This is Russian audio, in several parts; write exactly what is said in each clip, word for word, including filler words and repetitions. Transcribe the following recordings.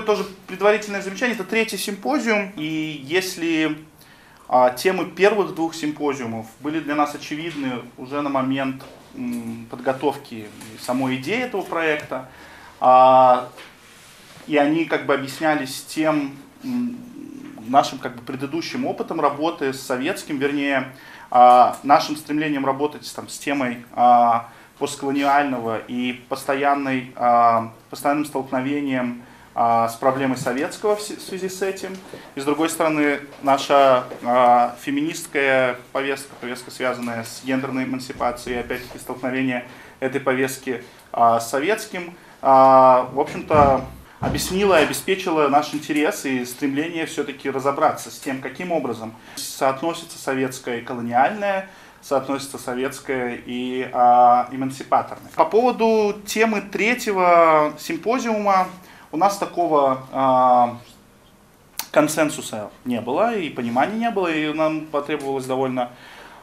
такое тоже предварительное замечание. Это третий симпозиум, и если а, темы первых двух симпозиумов были для нас очевидны уже на момент м, подготовки самой идеи этого проекта, а, и они как бы объяснялись тем м, нашим как бы предыдущим опытом работы с советским, вернее, а, нашим стремлением работать там, с темой а, постколониального и постоянной, а, постоянным столкновением а, с проблемой советского в связи с этим. И с другой стороны, наша а, феминистская повестка, повестка, связанная с гендерной эмансипацией, опять-таки столкновение этой повестки а, с советским, а, в общем-то, объяснила и обеспечила наш интерес и стремление все-таки разобраться с тем, каким образом соотносится советское и колониальное, соотносится советское и а, эмансипаторное. По поводу темы третьего симпозиума у нас такого а, консенсуса не было и понимания не было, и нам потребовалось довольно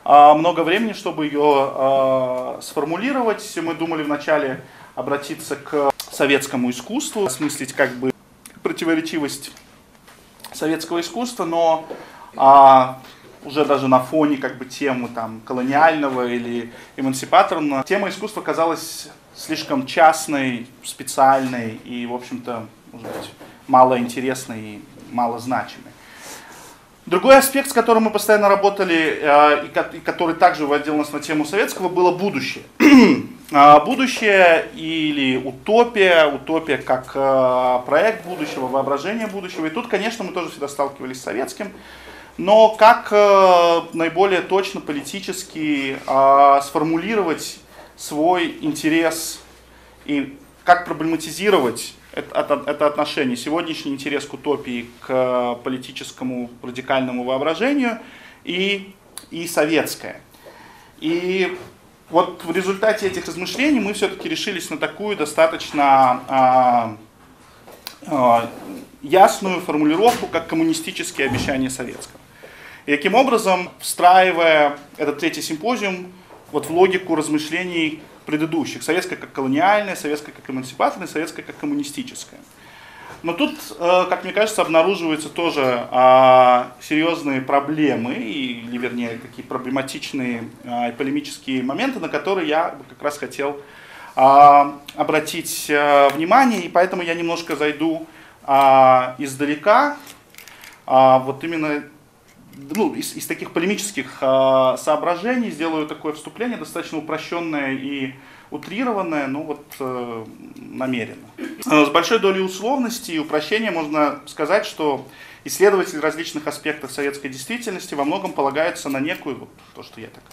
а, много времени, чтобы ее а, сформулировать. Мы думали вначале обратиться к советскому искусству, осмыслить как бы противоречивость советского искусства, но а, уже даже на фоне как бы темы там, колониального или эмансипаторного. Тема искусства казалась слишком частной, специальной и, в общем-то, может быть, малоинтересной и малозначимой. Другой аспект, с которым мы постоянно работали и который также выводил нас на тему советского, было будущее. Будущее или утопия, утопия как проект будущего, воображение будущего. И тут, конечно, мы тоже всегда сталкивались с советским. Но как э, наиболее точно политически э, сформулировать свой интерес и как проблематизировать это, это отношение, сегодняшний интерес к утопии, к политическому радикальному воображению и, и советское. И вот в результате этих размышлений мы все-таки решились на такую достаточно э, э, ясную формулировку, как коммунистические обещания советского. И таким образом, встраивая этот третий симпозиум вот в логику размышлений предыдущих. Советское как колониальное, советское как эмансипаторное, советское как коммунистическое. Но тут, как мне кажется, обнаруживаются тоже серьезные проблемы, или вернее, такие проблематичные и полемические моменты, на которые я как раз хотел обратить внимание, и поэтому я немножко зайду а, издалека, а, вот именно ну, из, из таких полемических а, соображений сделаю такое вступление, достаточно упрощенное и утрированное, но вот а, намеренно. С большой долей условности и упрощения можно сказать, что исследователи различных аспектов советской действительности во многом полагаются на некую, вот, то, что я так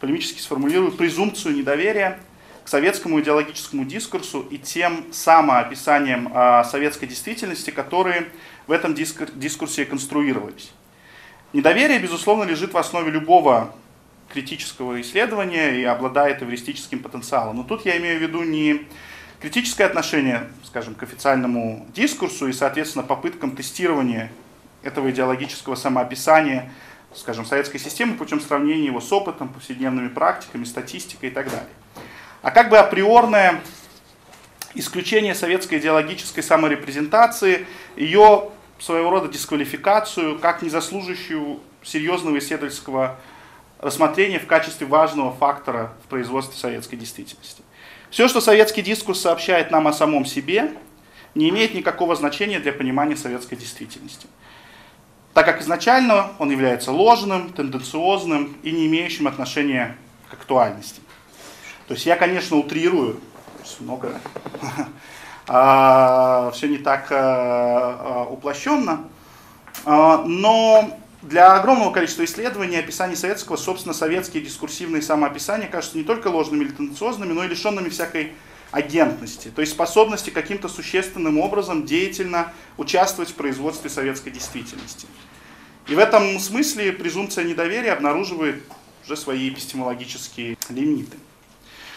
полемически сформулирую, презумпцию недоверия к советскому идеологическому дискурсу и тем самоописанием э, советской действительности, которые в этом дискур дискурсе конструировались. Недоверие, безусловно, лежит в основе любого критического исследования и обладает эвристическим потенциалом. Но тут я имею в виду не критическое отношение, скажем, к официальному дискурсу и, соответственно, попыткам тестирования этого идеологического самоописания, скажем, советской системы путем сравнения его с опытом, повседневными практиками, статистикой и так далее. А как бы априорное исключение советской идеологической саморепрезентации, ее своего рода дисквалификацию, как незаслуживающую серьезного исследовательского рассмотрения в качестве важного фактора в производстве советской действительности. Все, что советский дискурс сообщает нам о самом себе, не имеет никакого значения для понимания советской действительности, так как изначально он является ложным, тенденциозным и не имеющим отношения к актуальности. То есть я, конечно, утрирую, много, все не так уплощенно, но для огромного количества исследований и описаний советского, собственно, советские дискурсивные самоописания кажутся не только ложными или тенденциозными, но и лишенными всякой агентности, то есть способности каким-то существенным образом деятельно участвовать в производстве советской действительности. И в этом смысле презумпция недоверия обнаруживает уже свои эпистемологические лимиты.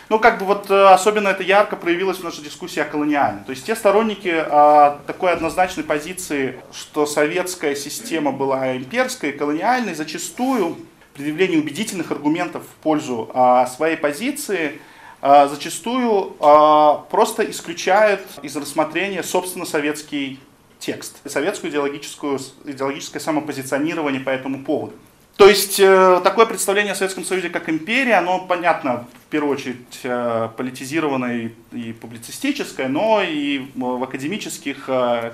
Ну, как бы вот особенно это ярко проявилось в нашей дискуссии о колониальном. То есть те сторонники а, такой однозначной позиции, что советская система была имперской, колониальной, зачастую предъявление убедительных аргументов в пользу а, своей позиции а, зачастую а, просто исключают из рассмотрения собственно советский текст, и советское идеологическое самопозиционирование по этому поводу. То есть такое представление о Советском Союзе как империи, оно, понятно, в первую очередь политизированное и публицистическое, но и в академических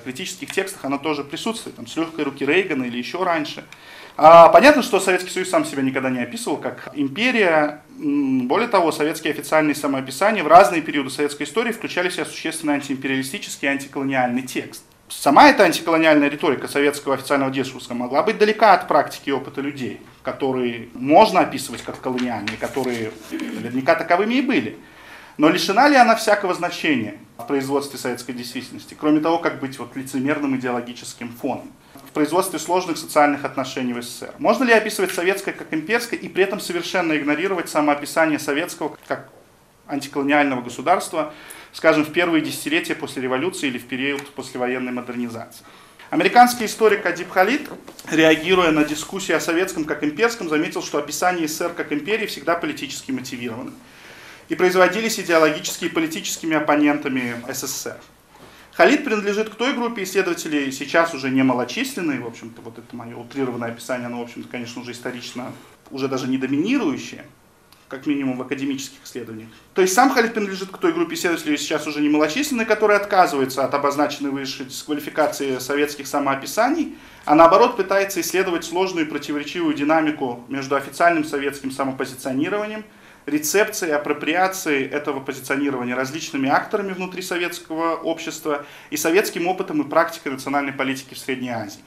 критических текстах оно тоже присутствует, там, с легкой руки Рейгана или еще раньше. Понятно, что Советский Союз сам себя никогда не описывал как империя. Более того, советские официальные самоописания в разные периоды советской истории включали в себя существенный антиимпериалистический и антиколониальный текст. Сама эта антиколониальная риторика советского официального дискурса могла быть далека от практики и опыта людей, которые можно описывать как колониальные, которые наверняка таковыми и были. Но лишена ли она всякого значения в производстве советской действительности, кроме того, как быть вот лицемерным идеологическим фоном, в производстве сложных социальных отношений в СССР? Можно ли описывать советское как имперское и при этом совершенно игнорировать самоописание советского как антиколониального государства, скажем, в первые десятилетия после революции или в период послевоенной модернизации? Американский историк Адиб Халид, реагируя на дискуссии о советском как имперском, заметил, что описание СССР как империи всегда политически мотивировано и производились идеологически и политическими оппонентами СССР. Халид принадлежит к той группе исследователей, сейчас уже немалочисленной, в общем-то, вот это мое утрированное описание, оно, в общем-то, конечно, уже исторично, уже даже не доминирующее, как минимум в академических исследованиях. То есть сам Халид принадлежит к той группе исследователей, сейчас уже немалочисленной, которая отказывается от обозначенной выше дисквалификации советских самоописаний, а наоборот пытается исследовать сложную и противоречивую динамику между официальным советским самопозиционированием, рецепции, апроприации этого позиционирования различными акторами внутри советского общества и советским опытом и практикой национальной политики в Средней Азии.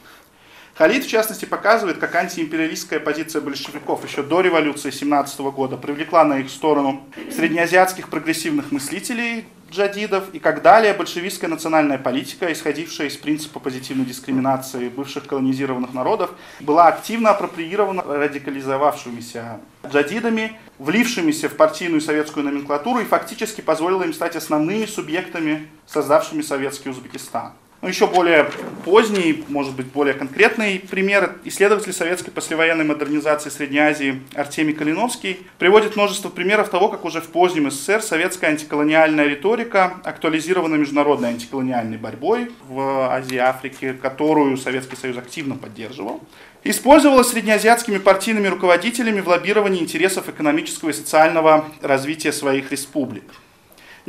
Халид, в частности, показывает, как антиимпериалистская позиция большевиков еще до революции семнадцатого года привлекла на их сторону среднеазиатских прогрессивных мыслителей, джадидов, и как далее большевистская национальная политика, исходившая из принципа позитивной дискриминации бывших колонизированных народов, была активно апроприирована радикализовавшимися джадидами, влившимися в партийную советскую номенклатуру, и фактически позволила им стать основными субъектами, создавшими советский Узбекистан. Но еще более поздний, может быть, более конкретный пример. Исследователь советской послевоенной модернизации Средней Азии Артемий Калиновский приводит множество примеров того, как уже в позднем СССР советская антиколониальная риторика актуализирована международной антиколониальной борьбой в Азии и Африке, которую Советский Союз активно поддерживал, использовалась среднеазиатскими партийными руководителями в лоббировании интересов экономического и социального развития своих республик.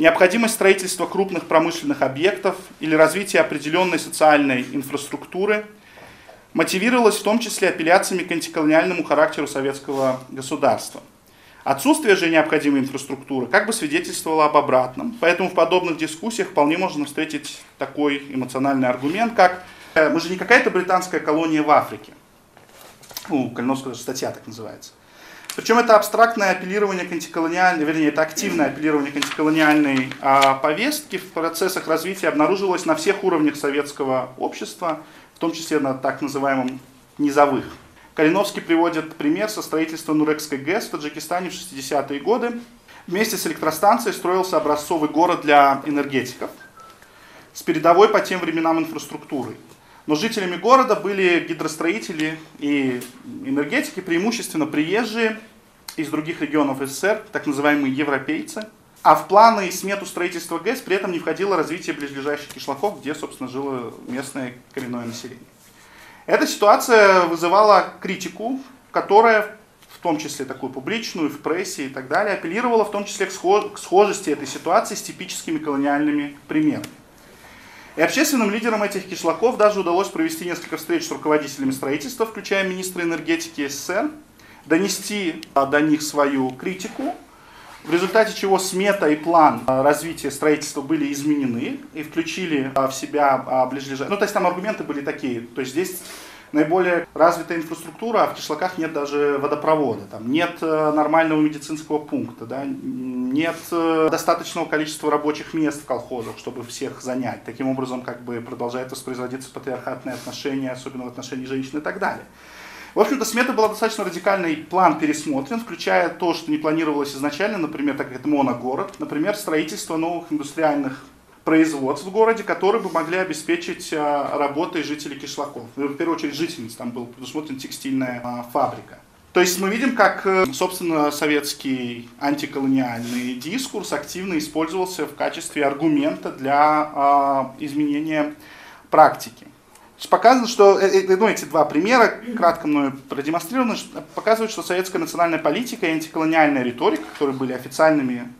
Необходимость строительства крупных промышленных объектов или развития определенной социальной инфраструктуры мотивировалась в том числе апелляциями к антиколониальному характеру советского государства. Отсутствие же необходимой инфраструктуры как бы свидетельствовало об обратном, поэтому в подобных дискуссиях вполне можно встретить такой эмоциональный аргумент, как «мы же не какая-то британская колония в Африке». У Калиновского даже статья так называется. Причем это абстрактное апеллирование к антиколониальной, вернее, это активное апеллирование к антиколониальной а, повестке в процессах развития обнаружилось на всех уровнях советского общества, в том числе на так называемом низовых. Калиновский приводит пример со строительства Нурекской ГЭС в Таджикистане в шестидесятые годы. Вместе с электростанцией строился образцовый город для энергетиков с передовой по тем временам инфраструктурой. Но жителями города были гидростроители и энергетики, преимущественно приезжие из других регионов СССР, так называемые европейцы. А в планы и смету строительства ГЭС при этом не входило развитие близлежащих кишлаков, где, собственно, жило местное коренное население. Эта ситуация вызывала критику, которая, в том числе такую публичную, в прессе и так далее, апеллировала в том числе к схожести этой ситуации с типическими колониальными примерами. И общественным лидерам этих кишлаков даже удалось провести несколько встреч с руководителями строительства, включая министра энергетики СССР, донести до них свою критику, в результате чего смета и план развития строительства были изменены и включили в себя ближайшие. Ну, то есть там аргументы были такие, то есть здесь наиболее развитая инфраструктура, а в кишлаках нет даже водопровода, там нет нормального медицинского пункта, да, нет достаточного количества рабочих мест в колхозах, чтобы всех занять. Таким образом, как бы продолжает воспроизводиться патриархатные отношения, особенно в отношении женщин и так далее. В общем-то, смета была достаточно радикальной, план пересмотрен, включая то, что не планировалось изначально, например, так как это моногород, например, строительство новых индустриальных производств в городе, которые бы могли обеспечить работой жителей кишлаков. В первую очередь жительниц, там была предусмотрена текстильная фабрика. То есть мы видим, как, собственно, советский антиколониальный дискурс активно использовался в качестве аргумента для изменения практики. Показано, что ну, эти два примера, кратко мною продемонстрированы, показывают, что советская национальная политика и антиколониальная риторика, которые были официальными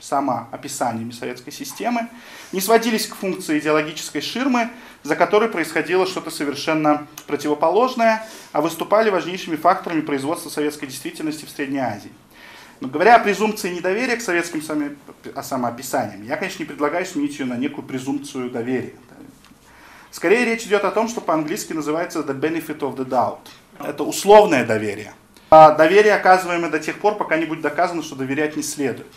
самоописаниями советской системы, не сводились к функции идеологической ширмы, за которой происходило что-то совершенно противоположное, а выступали важнейшими факторами производства советской действительности в Средней Азии. Но говоря о презумпции недоверия к советским самоописаниям, я, конечно, не предлагаю сменить ее на некую презумпцию доверия. Скорее речь идет о том, что по-английски называется the benefit of the doubt. Это условное доверие. А доверие, оказываемое до тех пор, пока не будет доказано, что доверять не следует.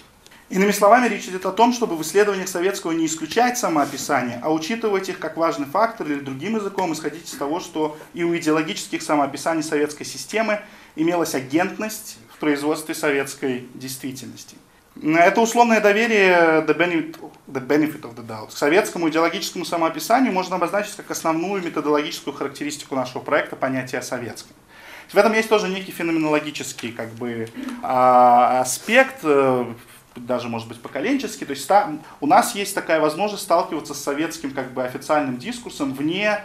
Иными словами, речь идет о том, чтобы в исследованиях советского не исключать самоописания, а учитывать их как важный фактор или другим языком исходить из того, что и у идеологических самоописаний советской системы имелась агентность в производстве советской действительности. Это условное доверие the benefit, the benefit of the doubt. К советскому идеологическому самоописанию можно обозначить как основную методологическую характеристику нашего проекта понятие о советском. В этом есть тоже некий феноменологический как бы, аспект, даже, может быть, поколенческий. То есть у нас есть такая возможность сталкиваться с советским как бы, официальным дискурсом вне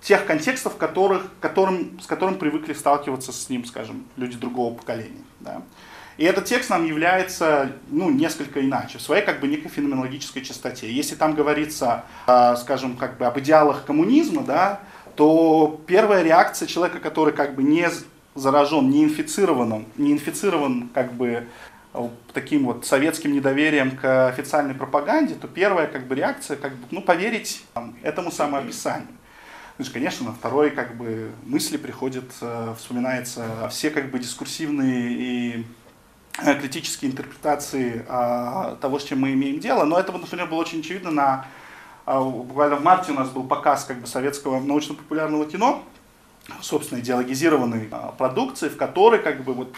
тех контекстов, которых, которым, с которым привыкли сталкиваться с ним, скажем, люди другого поколения. Да? И этот текст нам является ну, несколько иначе, в своей как бы некой феноменологической чистоте. Если там говорится, скажем, как бы об идеалах коммунизма, да, то первая реакция человека, который как бы не заражен, не инфицирован, не инфицирован как бы таким вот советским недоверием к официальной пропаганде, то первая как бы реакция, как бы, ну, поверить там, этому самоописанию. Конечно, на второй как бы мысли приходят, вспоминаются все как бы дискурсивные и критические интерпретации а, того, с чем мы имеем дело. Но это, например, было очень очевидно. На, а, буквально в марте у нас был показ как бы, советского научно-популярного кино, собственно, идеологизированной а, продукции, в которой как бы, вот,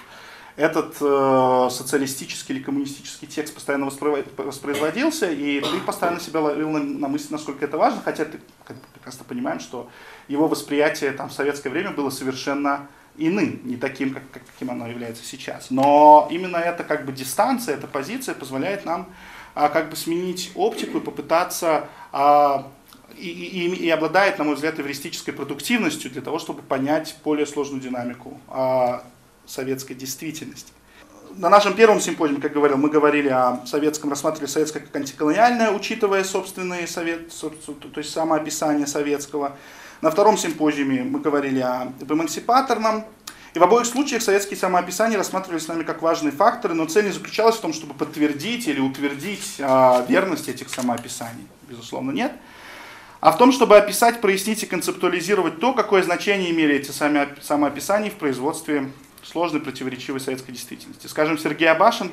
этот э, социалистический или коммунистический текст постоянно воспроизводился, и ты постоянно себя ловил на, на мысли, насколько это важно, хотя ты как бы, прекрасно понимаешь, что его восприятие там, в советское время было совершенно иным, не таким, как, каким оно является сейчас. Но именно эта как бы, дистанция, эта позиция позволяет нам а, как бы сменить оптику и попытаться, а, и, и, и обладает, на мой взгляд, эвристической продуктивностью для того, чтобы понять более сложную динамику а, советской действительности. На нашем первом симпозиуме, как говорил, мы говорили о советском, рассматривали советское как антиколониальное, учитывая собственные совет, то есть самоописание советского. На втором симпозиуме мы говорили об эмансипаторном. И в обоих случаях советские самоописания рассматривались с нами как важные факторы, но цель не заключалась в том, чтобы подтвердить или утвердить верность этих самоописаний. Безусловно, нет. А в том, чтобы описать, прояснить и концептуализировать то, какое значение имели эти самоописания в производстве сложной, противоречивой советской действительности. Скажем, Сергей Абашин,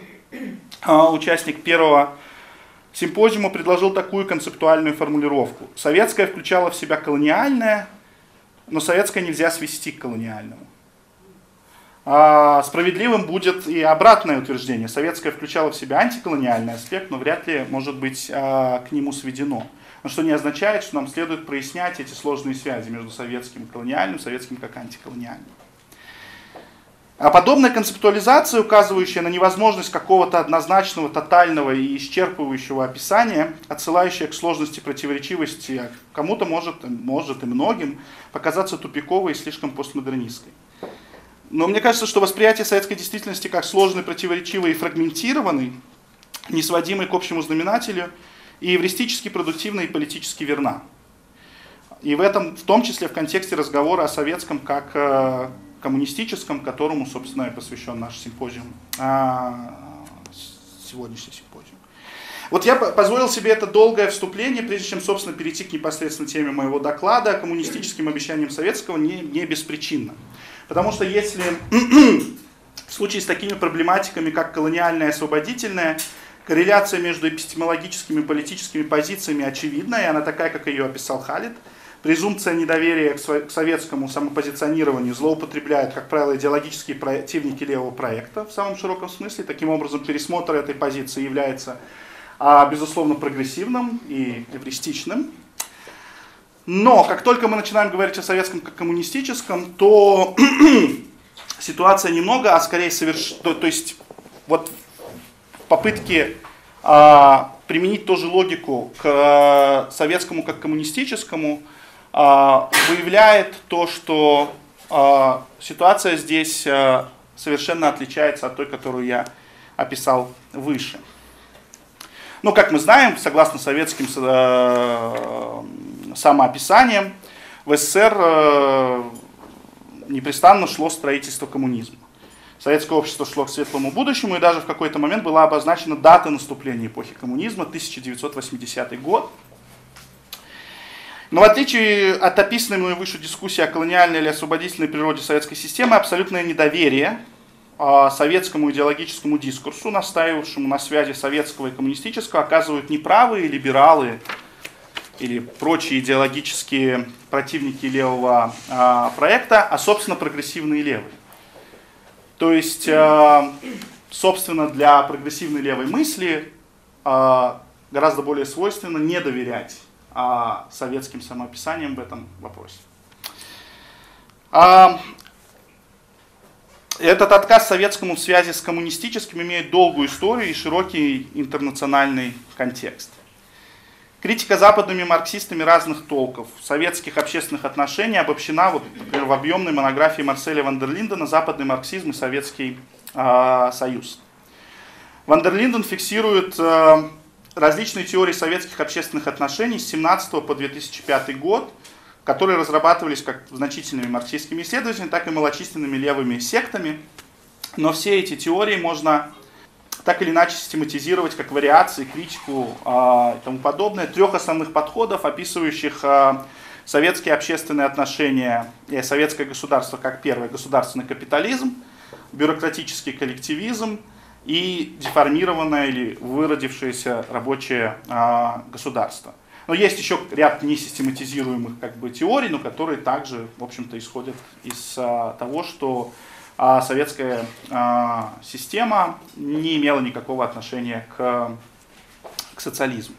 участник первого симпозиум предложил такую концептуальную формулировку. Советское включало в себя колониальное, но советское нельзя свести к колониальному. А справедливым будет и обратное утверждение. Советское включало в себя антиколониальный аспект, но вряд ли может быть а, к нему сведено. Но что не означает, что нам следует прояснять эти сложные связи между советским и колониальным, советским как антиколониальным. А подобная концептуализация, указывающая на невозможность какого-то однозначного, тотального и исчерпывающего описания, отсылающая к сложности противоречивости, кому-то может, может и многим показаться тупиковой и слишком постмодернистской. Но мне кажется, что восприятие советской действительности как сложной, противоречивой и фрагментированной, не сводимой к общему знаменателю, и эвристически продуктивной и политически верна. И в этом, в том числе в контексте разговора о советском как коммунистическом, которому, собственно, и посвящен наш симпозиум, сегодняшний симпозиум. Вот я позволил себе это долгое вступление, прежде чем, собственно, перейти к непосредственно теме моего доклада о коммунистическим обещаниям советского не, не беспричинно. Потому что если в случае с такими проблематиками, как колониальное и освободительное, корреляция между эпистемологическими и политическими позициями очевидна, и она такая, как ее описал Халид, презумпция недоверия к советскому самопозиционированию злоупотребляют, как правило, идеологические противники левого проекта в самом широком смысле. Таким образом, пересмотр этой позиции является, безусловно, прогрессивным и эвристичным. Но как только мы начинаем говорить о советском как коммунистическом, то ситуация немного, а скорее совершенно... То есть вот попытки применить ту же логику к советскому как коммунистическому выявляет то, что ситуация здесь совершенно отличается от той, которую я описал выше. Но, как мы знаем, согласно советским самоописаниям, в СССР непрестанно шло строительство коммунизма. Советское общество шло к светлому будущему, и даже в какой-то момент была обозначена дата наступления эпохи коммунизма, тысяча девятьсот восьмидесятый год. Но в отличие от описанной мной выше дискуссии о колониальной или освободительной природе советской системы, абсолютное недоверие советскому идеологическому дискурсу, настаивавшему на связи советского и коммунистического, оказывают неправые либералы или прочие идеологические противники левого проекта, а, собственно, прогрессивные левые. То есть, собственно, для прогрессивной левой мысли гораздо более свойственно не доверять советским самоописаниям в этом вопросе. Этот отказ советскому в связи с коммунистическим имеет долгую историю и широкий интернациональный контекст. Критика западными марксистами разных толков советских общественных отношений обобщена, вот, например, в объемной монографии Марселя Ван дер Линдена «Западный марксизм и Советский э, Союз». Ван дер Линден фиксирует э, различные теории советских общественных отношений с семнадцатого по две тысячи пятый год, которые разрабатывались как значительными марксистскими исследователями, так и малочисленными левыми сектами. Но все эти теории можно так или иначе систематизировать как вариации, критику э, и тому подобное. Трех основных подходов, описывающих э, советские общественные отношения и советское государство как первое государственный капитализм, бюрократический коллективизм и деформированное или выродившееся рабочее э, государство. Но есть еще ряд несистематизируемых как бы, теорий, но которые также, в общем-то, исходят из э, того, что а советская а, система не имела никакого отношения к, к социализму.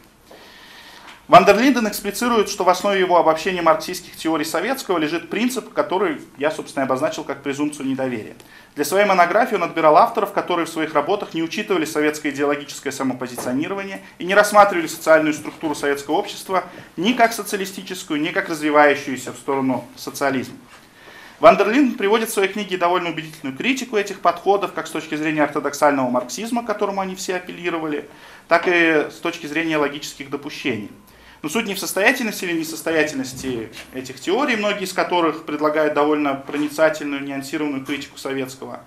Ван дер Линден эксплицирует, что в основе его обобщения марксистских теорий советского лежит принцип, который я, собственно, обозначил как презумпцию недоверия. Для своей монографии он отбирал авторов, которые в своих работах не учитывали советское идеологическое самопозиционирование и не рассматривали социальную структуру советского общества ни как социалистическую, ни как развивающуюся в сторону социализма. Ван дер Линден приводит в своей книге довольно убедительную критику этих подходов, как с точки зрения ортодоксального марксизма, к которому они все апеллировали, так и с точки зрения логических допущений. Но суть не в состоятельности или несостоятельности этих теорий, многие из которых предлагают довольно проницательную, нюансированную критику советского.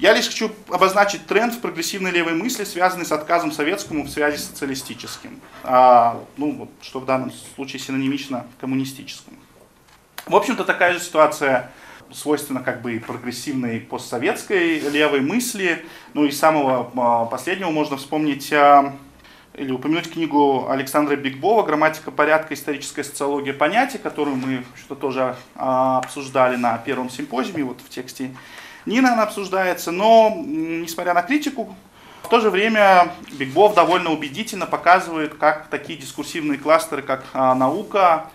Я лишь хочу обозначить тренд в прогрессивной левой мысли, связанный с отказом советскому в связи с социалистическим, а, ну, что в данном случае синонимично коммунистическому. В общем-то, такая же ситуация свойственна как бы и прогрессивной постсоветской левой мысли. Ну и самого последнего можно вспомнить или упомянуть книгу Александра Бикбова «Грамматика порядка. Историческая социология понятий», которую мы что-то тоже обсуждали на первом симпозиуме, вот в тексте Нина она обсуждается. Но, несмотря на критику, в то же время Бикбов довольно убедительно показывает, как такие дискурсивные кластеры, как наука,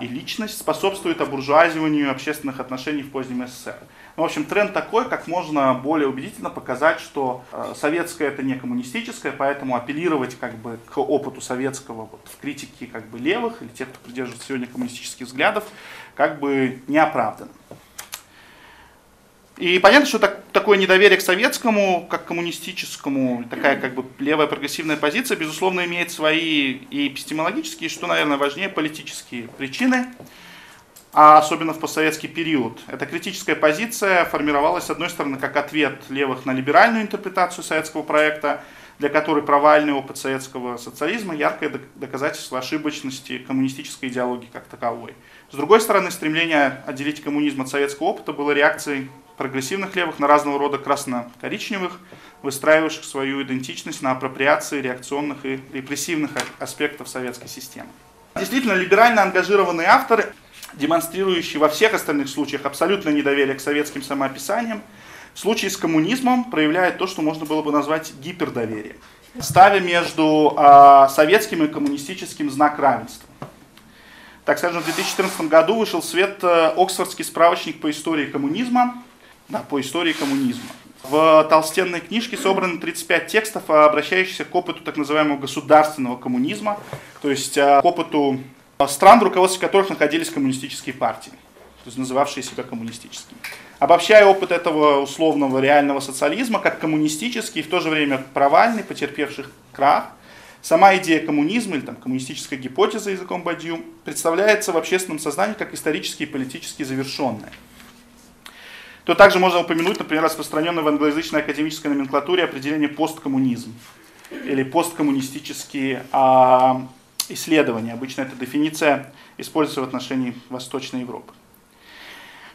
и личность способствует обуржуазиванию общественных отношений в позднем СССР. Ну, в общем, тренд такой, как можно более убедительно показать, что советское это не коммунистическое, поэтому апеллировать как бы, к опыту советского вот, в критике как бы, левых или тех, кто придерживается сегодня коммунистических взглядов, как бы не оправдано. И понятно, что так, такое недоверие к советскому, как к коммунистическому, такая как бы левая прогрессивная позиция, безусловно, имеет свои и эпистемологические, и, что, наверное, важнее, политические причины, а особенно в постсоветский период. Эта критическая позиция формировалась, с одной стороны, как ответ левых на либеральную интерпретацию советского проекта, для которой провальный опыт советского социализма – яркое доказательство ошибочности коммунистической идеологии как таковой. С другой стороны, стремление отделить коммунизм от советского опыта было реакцией прогрессивных левых на разного рода красно-коричневых, выстраивавших свою идентичность на апроприации реакционных и репрессивных аспектов советской системы. Действительно, либерально ангажированные авторы, демонстрирующие во всех остальных случаях абсолютное недоверие к советским самоописаниям, в случае с коммунизмом проявляют то, что можно было бы назвать гипердоверием, ставя между э, советским и коммунистическим знак равенства. Так скажем, в две тысячи четырнадцатом году вышел в свет Оксфордский справочник по истории коммунизма, Да, по истории коммунизма. В толстенной книжке собраны тридцать пять текстов, обращающихся к опыту так называемого государственного коммунизма, то есть к опыту стран, в руководстве которых находились коммунистические партии, то есть называвшие себя коммунистическими. Обобщая опыт этого условного реального социализма как коммунистический и в то же время провальный, потерпевших крах, сама идея коммунизма или там, коммунистическая гипотеза языком Бадью представляется в общественном сознании как исторически и политически завершенная. То также можно упомянуть, например, распространенное в англоязычной академической номенклатуре определение посткоммунизм или посткоммунистические а, исследования. Обычно эта дефиниция используется в отношении Восточной Европы.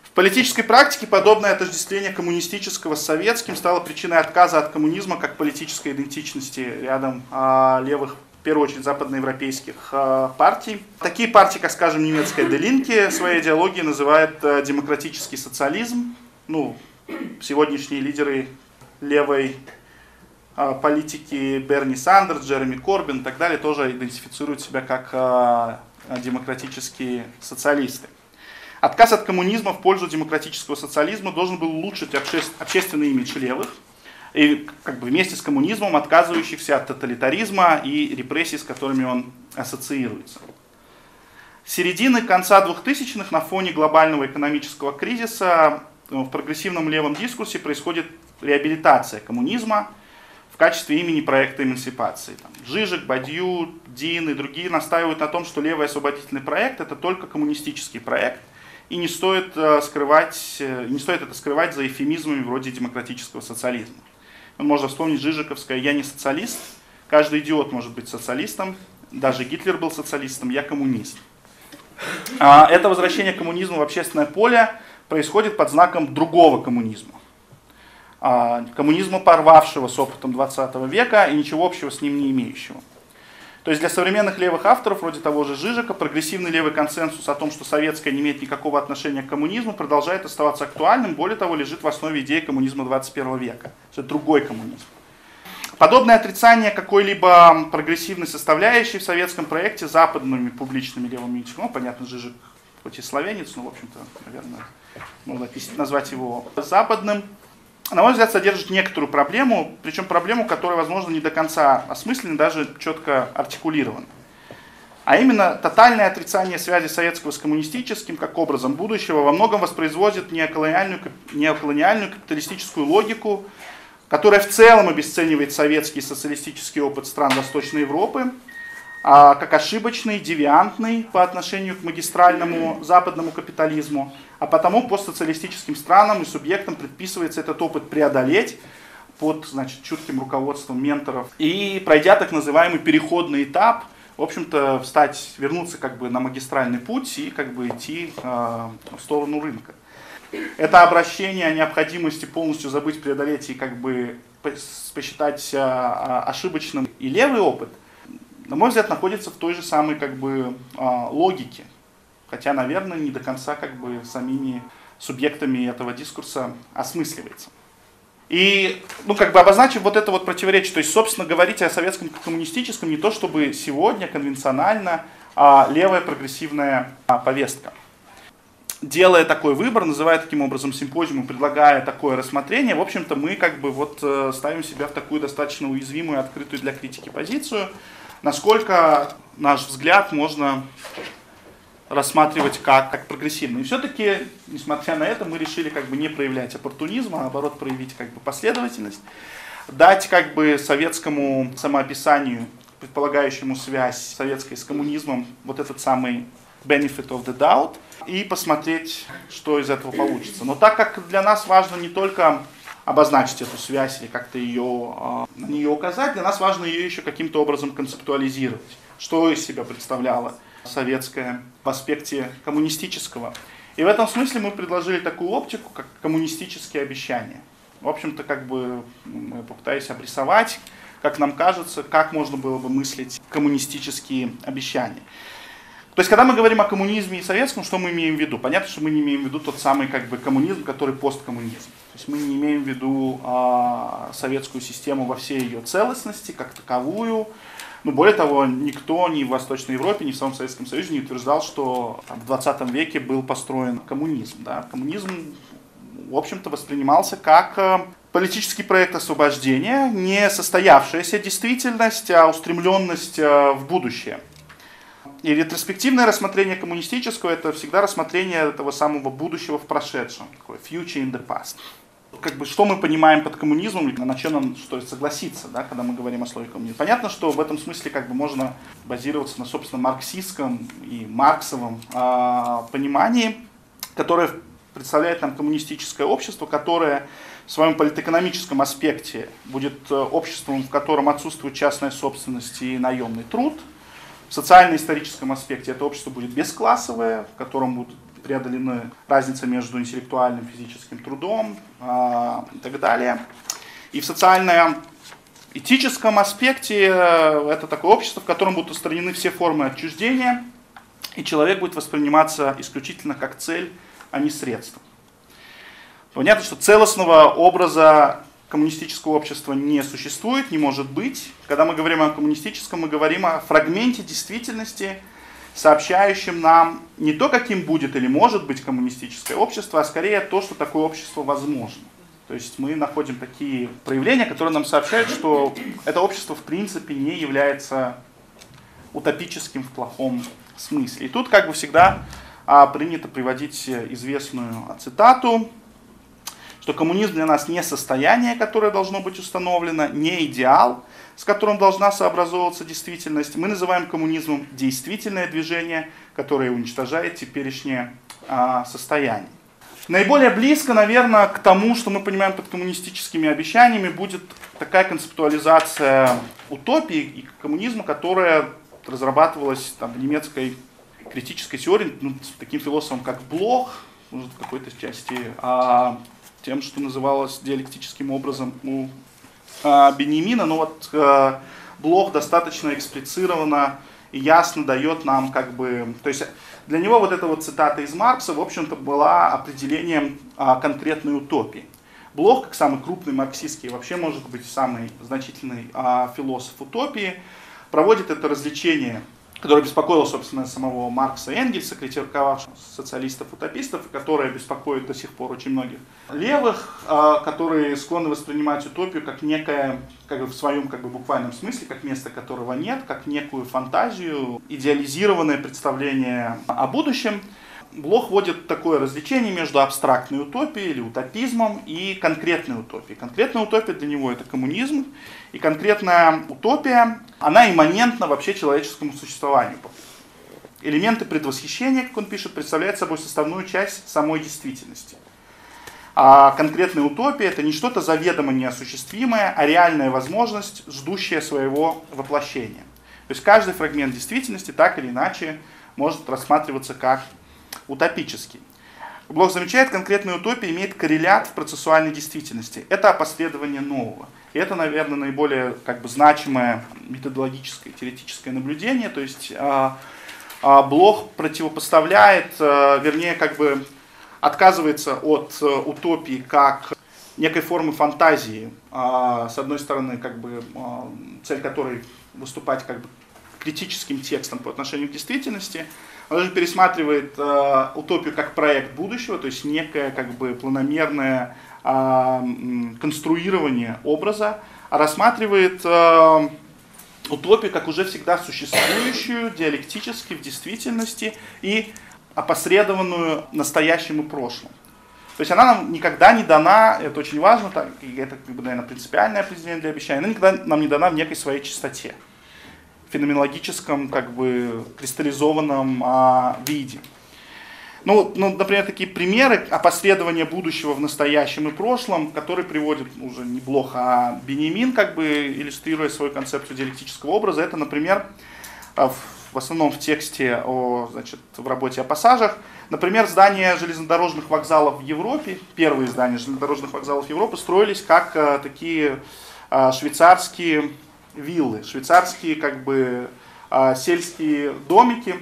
В политической практике подобное отождествление коммунистического с советским стало причиной отказа от коммунизма как политической идентичности рядом а, левых, в первую очередь, западноевропейских а, партий. Такие партии, как, скажем, немецкая «Де Линке», своей идеологией называют а, демократический социализм. Ну, сегодняшние лидеры левой а, политики Берни Сандерс, Джереми Корбин и так далее тоже идентифицируют себя как а, демократические социалисты. Отказ от коммунизма в пользу демократического социализма должен был улучшить обще... общественный имидж левых, и, как бы, вместе с коммунизмом отказывающихся от тоталитаризма и репрессий, с которыми он ассоциируется. С середины конца двухтысячных на фоне глобального экономического кризиса в прогрессивном левом дискурсе происходит реабилитация коммунизма в качестве имени проекта эмансипации. Там Жижек, Бадью, Дин и другие настаивают на том, что левый освободительный проект – это только коммунистический проект, и не стоит, скрывать, не стоит это скрывать за эвфемизмами вроде демократического социализма. Можно вспомнить жижековское «я не социалист», «каждый идиот может быть социалистом», «даже Гитлер был социалистом», «я коммунист». Это возвращение коммунизма в общественное поле происходит под знаком другого коммунизма. Коммунизма, порвавшего с опытом двадцатого века и ничего общего с ним не имеющего. То есть для современных левых авторов, вроде того же Жижека, прогрессивный левый консенсус о том, что советское не имеет никакого отношения к коммунизму, продолжает оставаться актуальным, более того, лежит в основе идеи коммунизма двадцать первого века. Это другой коммунизм. Подобное отрицание какой-либо прогрессивной составляющей в советском проекте западными публичными левыми интеллектуалами, ну, понятно, Жижек хоть и словенец, но, в общем-то, наверное, можно назвать его западным, на мой взгляд, содержит некоторую проблему, причем проблему, которая, возможно, не до конца осмыслена, даже четко артикулирована. А именно, тотальное отрицание связи советского с коммунистическим, как образом будущего, во многом воспроизводит неоколониальную, неоколониальную капиталистическую логику, которая в целом обесценивает советский социалистический опыт стран Восточной Европы, как ошибочный, девиантный по отношению к магистральному западному капитализму, а потому постсоциалистическим странам и субъектам предписывается этот опыт преодолеть под, значит, чутким руководством менторов и, пройдя так называемый переходный этап, в общем-то, встать, вернуться как бы на магистральный путь и как бы идти э, в сторону рынка. Это обращение о необходимости полностью забыть, преодолеть и как бы посчитать э, ошибочным и левый опыт, на мой взгляд, находится в той же самой как бы, логике, хотя, наверное, не до конца как бы, самими субъектами этого дискурса осмысливается. И, ну, как бы обозначив вот это вот противоречие, то есть, собственно, говорить о советском коммунистическом не то, чтобы сегодня конвенционально а левая прогрессивная повестка. Делая такой выбор, называя таким образом симпозиум, предлагая такое рассмотрение, в общем-то, мы как бы вот ставим себя в такую достаточно уязвимую, открытую для критики позицию, насколько наш взгляд можно рассматривать как, как прогрессивный. И все-таки, несмотря на это, мы решили как бы не проявлять оппортунизм, а наоборот проявить как бы последовательность, дать как бы советскому самоописанию, предполагающему связь советской с коммунизмом, вот этот самый benefit of the doubt, и посмотреть, что из этого получится. Но так как для нас важно не только обозначить эту связь или как-то ее, на нее указать, для нас важно ее еще каким-то образом концептуализировать. Что из себя представляло советское в аспекте коммунистического. И в этом смысле мы предложили такую оптику, как коммунистические обещания. В общем-то, как бы мы попытались обрисовать, как нам кажется, как можно было бы мыслить коммунистические обещания. То есть, когда мы говорим о коммунизме и советском, что мы имеем в виду? Понятно, что мы не имеем в виду тот самый как бы, коммунизм, который посткоммунизм. То есть мы не имеем в виду э, советскую систему во всей ее целостности, как таковую. Но более того, никто ни в Восточной Европе, ни в самом Советском Союзе не утверждал, что там, в двадцатом веке был построен коммунизм. Да? Коммунизм, в общем-то, воспринимался как политический проект освобождения, не состоявшаяся действительность, а устремленность в будущее. И ретроспективное рассмотрение коммунистического — это всегда рассмотрение этого самого будущего в прошедшем, такое future in the past. Как бы, что мы понимаем под коммунизмом, на чем нам стоит согласиться, да, когда мы говорим о слове коммунизм. Понятно, что в этом смысле как бы можно базироваться на, собственно, марксистском и марксовом э, понимании, которое представляет нам коммунистическое общество, которое в своем политэкономическом аспекте будет обществом, в котором отсутствует частная собственность и наемный труд. В социально-историческом аспекте это общество будет бесклассовое, в котором будут преодолены разницы между интеллектуальным и физическим трудом э, и так далее. И в социально-этическом аспекте э, это такое общество, в котором будут устранены все формы отчуждения, и человек будет восприниматься исключительно как цель, а не средство. Понятно, что целостного образа коммунистического общества не существует, не может быть. Когда мы говорим о коммунистическом, мы говорим о фрагменте действительности, сообщающим нам не то, каким будет или может быть коммунистическое общество, а скорее то, что такое общество возможно. То есть мы находим такие проявления, которые нам сообщают, что это общество в принципе не является утопическим в плохом смысле. И тут, как бы всегда, принято приводить известную цитату, что коммунизм для нас не состояние, которое должно быть установлено, не идеал, с которым должна сообразовываться действительность. Мы называем коммунизмом действительное движение, которое уничтожает теперешнее а, состояние. Наиболее близко, наверное, к тому, что мы понимаем под коммунистическими обещаниями, будет такая концептуализация утопии и коммунизма, которая разрабатывалась там, в немецкой критической теории, ну, таким философом, как Блох, может, в какой-то части а, тем, что называлось диалектическим образом у Беньямина, но вот э, Блох достаточно эксплицированно и ясно дает нам, как бы, то есть для него вот эта вот цитата из Маркса, в общем-то, была определением э, конкретной утопии. Блох, как самый крупный марксистский, вообще может быть самый значительный э, философ утопии, проводит это различение, которое беспокоило, собственно, самого Маркса и Энгельса, критиковавших социалистов-утопистов, которые беспокоят до сих пор очень многих левых, которые склонны воспринимать утопию как некое, как бы в своем как бы, буквальном смысле, как место которого нет, как некую фантазию, идеализированное представление о будущем. Блох вводит такое различение между абстрактной утопией или утопизмом и конкретной утопией. Конкретная утопия для него — это коммунизм, и конкретная утопия, она имманентна вообще человеческому существованию. Элементы предвосхищения, как он пишет, представляют собой составную часть самой действительности. А конкретная утопия — это не что-то заведомо неосуществимое, а реальная возможность, ждущая своего воплощения. То есть каждый фрагмент действительности так или иначе может рассматриваться как утопический. Блох замечает, конкретная утопия имеет коррелят в процессуальной действительности. Это опосредование нового. И это, наверное, наиболее как бы, значимое методологическое, теоретическое наблюдение. То есть э, э, Блох противопоставляет, э, вернее, как бы отказывается от э, утопии как некой формы фантазии. Э, с одной стороны, как бы, э, цель которой выступать как бы, критическим текстом по отношению к действительности. Он же пересматривает э, утопию как проект будущего, то есть некое как бы, планомерное э, конструирование образа, а рассматривает э, утопию как уже всегда существующую, диалектически в действительности и опосредованную настоящим и прошлым. То есть она нам никогда не дана, это очень важно, так, это, как бы, наверное, принципиальное определение для обещания, она никогда нам не дана в некой своей чистоте, феноменологическом, как бы, кристаллизованном а, виде. Ну, ну, например, такие примеры опосредования будущего в настоящем и прошлом, которые приводит уже не Блох, а Беньямин, как бы, иллюстрируя свою концепцию диалектического образа. Это, например, в, в основном в тексте, о, значит, в работе о пассажах, например, здания железнодорожных вокзалов в Европе, первые здания железнодорожных вокзалов Европы строились как а, такие а, швейцарские виллы, швейцарские как бы сельские домики.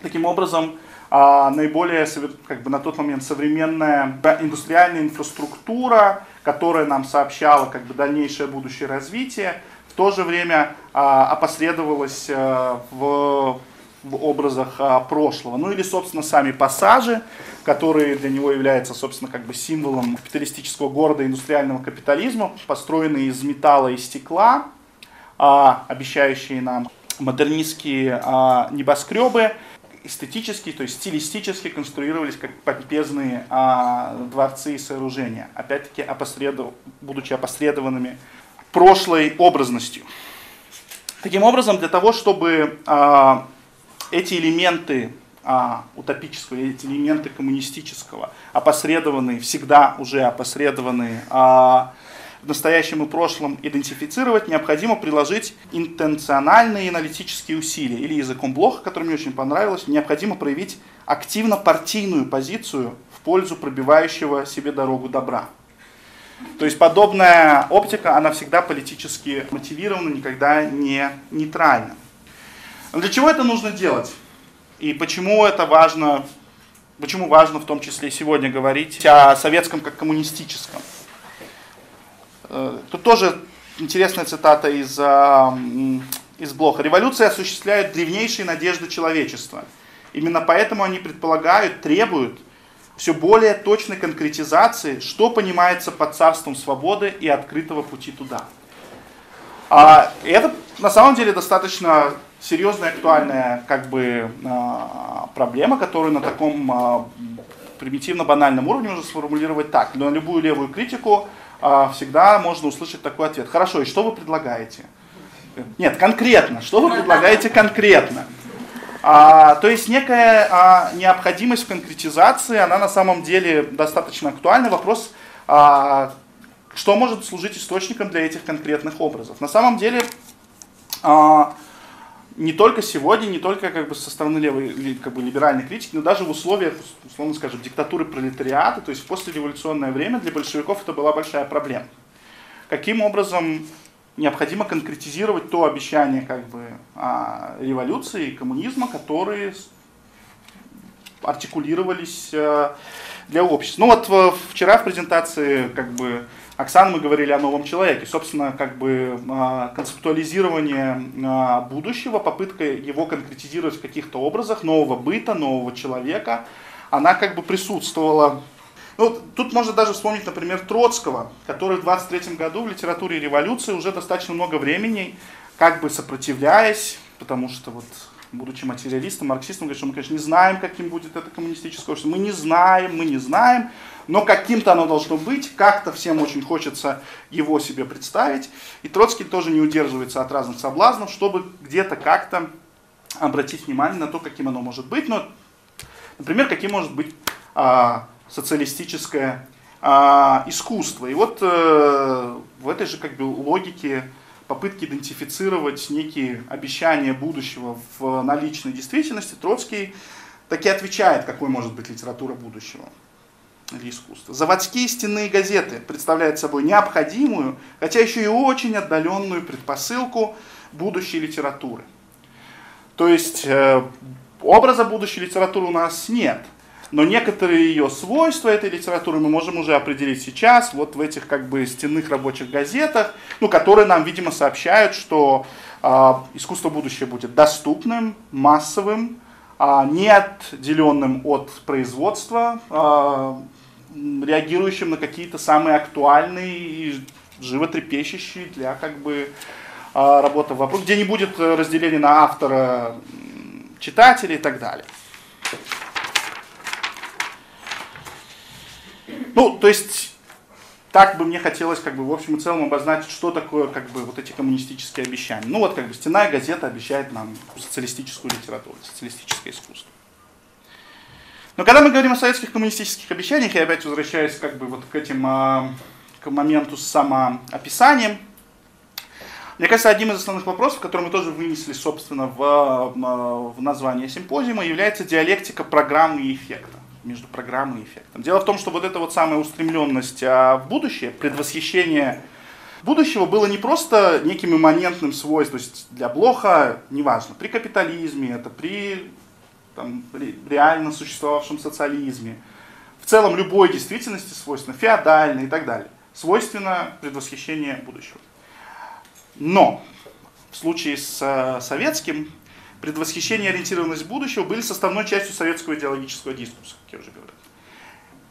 Таким образом, наиболее как бы, на тот момент современная индустриальная инфраструктура, которая нам сообщала как бы, дальнейшее будущее развитие, в то же время опосредовалась в, в образах прошлого. Ну или, собственно, сами пассажи, которые для него являются, собственно, как бы символом капиталистического города индустриального капитализма, построенные из металла и стекла, обещающие нам модернистские а, небоскребы эстетически, то есть стилистически конструировались как помпезные а, дворцы и сооружения, опять-таки опосредов... будучи опосредованными прошлой образностью. Таким образом, для того, чтобы а, эти элементы а, утопического, эти элементы коммунистического, опосредованные, всегда уже опосредованные а, в настоящем и прошлом идентифицировать, необходимо приложить интенциональные аналитические усилия. Или языком Блоха, который мне очень понравилось, необходимо проявить активно партийную позицию в пользу пробивающего себе дорогу добра. То есть подобная оптика, она всегда политически мотивирована, никогда не нейтральна. Но для чего это нужно делать? И почему это важно, почему важно в том числе сегодня говорить о советском как коммунистическом? Тут тоже интересная цитата из, из Блоха. «Революция осуществляет древнейшие надежды человечества. Именно поэтому они предполагают, требуют все более точной конкретизации, что понимается под царством свободы и открытого пути туда». А это на самом деле достаточно серьезная, актуальная как бы, проблема, которую на таком примитивно-банальном уровне можно сформулировать так. На любую левую критику всегда можно услышать такой ответ. Хорошо, и что вы предлагаете? Нет, конкретно. Что вы предлагаете конкретно? А, то есть некая а, необходимость в конкретизации, она на самом деле достаточно актуальна. Вопрос, а, что может служить источником для этих конкретных образов. На самом деле, а, не только сегодня, не только как бы, со стороны левой, как бы, либеральной критики, но даже в условиях, условно скажем, диктатуры пролетариата, то есть в послереволюционное время для большевиков это была большая проблема. Каким образом необходимо конкретизировать то обещание как бы, революции и коммунизма, которые артикулировались для общества. Ну вот вчера в презентации как бы, Оксаны мы говорили о новом человеке. Собственно, как бы концептуализирование будущего, попытка его конкретизировать в каких-то образах, нового быта, нового человека, она как бы присутствовала. Ну, тут можно даже вспомнить, например, Троцкого, который в двадцать третьем году в литературе революции уже достаточно много времени, как бы сопротивляясь, потому что вот, будучи материалистом, марксистом, говорит, что мы, конечно, не знаем, каким будет это коммунистическое общество. Мы не знаем, мы не знаем, но каким-то оно должно быть, как-то всем очень хочется его себе представить. И Троцкий тоже не удерживается от разных соблазнов, чтобы где-то как-то обратить внимание на то, каким оно может быть. Но, например, каким может быть а, социалистическое а, искусство. И вот э, в этой же как бы, логике попытки идентифицировать некие обещания будущего в наличной действительности, Троцкий таки отвечает, какой может быть литература будущего или искусства. Заводские стенные газеты представляют собой необходимую, хотя еще и очень отдаленную предпосылку будущей литературы. То есть э, образа будущей литературы у нас нет. Но некоторые ее свойства этой литературы мы можем уже определить сейчас, вот в этих как бы стенных рабочих газетах, ну, которые нам, видимо, сообщают, что э, искусство будущего будет доступным, массовым, э, не отделенным от производства, э, реагирующим на какие-то самые актуальные и животрепещущие для как бы э, работы вопросы, где не будет разделения на автора, читателя и так далее. Ну, то есть, так бы мне хотелось, как бы, в общем и целом, обозначить, что такое, как бы, вот эти коммунистические обещания. Ну, вот, как бы, стенная газета обещает нам социалистическую литературу, социалистическое искусство. Но когда мы говорим о советских коммунистических обещаниях, я опять возвращаюсь, как бы, вот к этим, к моменту с самоописанием. Мне кажется, одним из основных вопросов, который мы тоже вынесли, собственно, в, в название симпозиума, является диалектика программы и эффекта. Между программой и эффектом. Дело в том, что вот эта вот самая устремленность в будущее, предвосхищение будущего было не просто неким имманентным свойством, то есть для Блоха, неважно, при капитализме, это при там, реально существовавшем социализме, в целом любой действительности свойственно, феодальной и так далее, свойственно предвосхищение будущего. Но в случае с советским предвосхищение и ориентированность будущего были составной частью советского идеологического дискурса, как я уже говорил.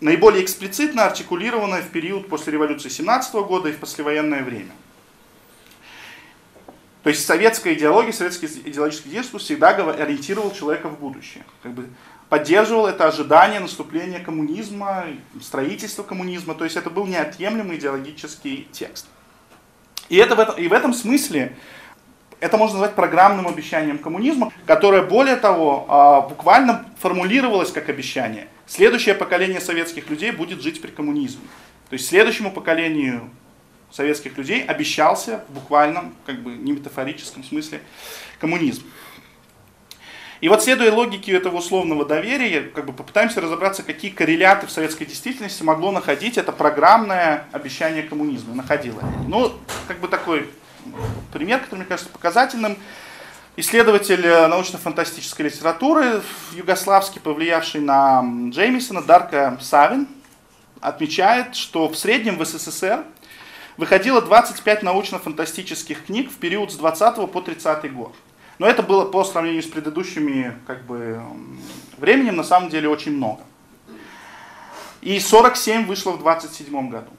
Наиболее эксплицитно артикулированная в период после революции семнадцатого года и в послевоенное время. То есть советская идеология, советский идеологический дискурс всегда ориентировал человека в будущее. Как бы поддерживал это ожидание наступления коммунизма, строительства коммунизма. То есть это был неотъемлемый идеологический текст. И, это в, этом, и в этом смысле это можно назвать программным обещанием коммунизма, которое, более того, буквально формулировалось как обещание. Следующее поколение советских людей будет жить при коммунизме. То есть следующему поколению советских людей обещался в буквальном, как бы не метафорическом смысле, коммунизм. И вот, следуя логике этого условного доверия, как бы попытаемся разобраться, какие корреляты в советской действительности могло находить это программное обещание коммунизма. Находило. Ну, как бы такой пример, который, мне кажется, показательным. Исследователь научно-фантастической литературы югославский, повлиявший на Джеймисона, Дарка Савин, отмечает, что в среднем в СССР выходило двадцать пять научно-фантастических книг в период с двадцатого по тридцатый год. Но это было по сравнению с предыдущими, как бы, временем на самом деле очень много. И сорок семь вышло в двадцать седьмом году.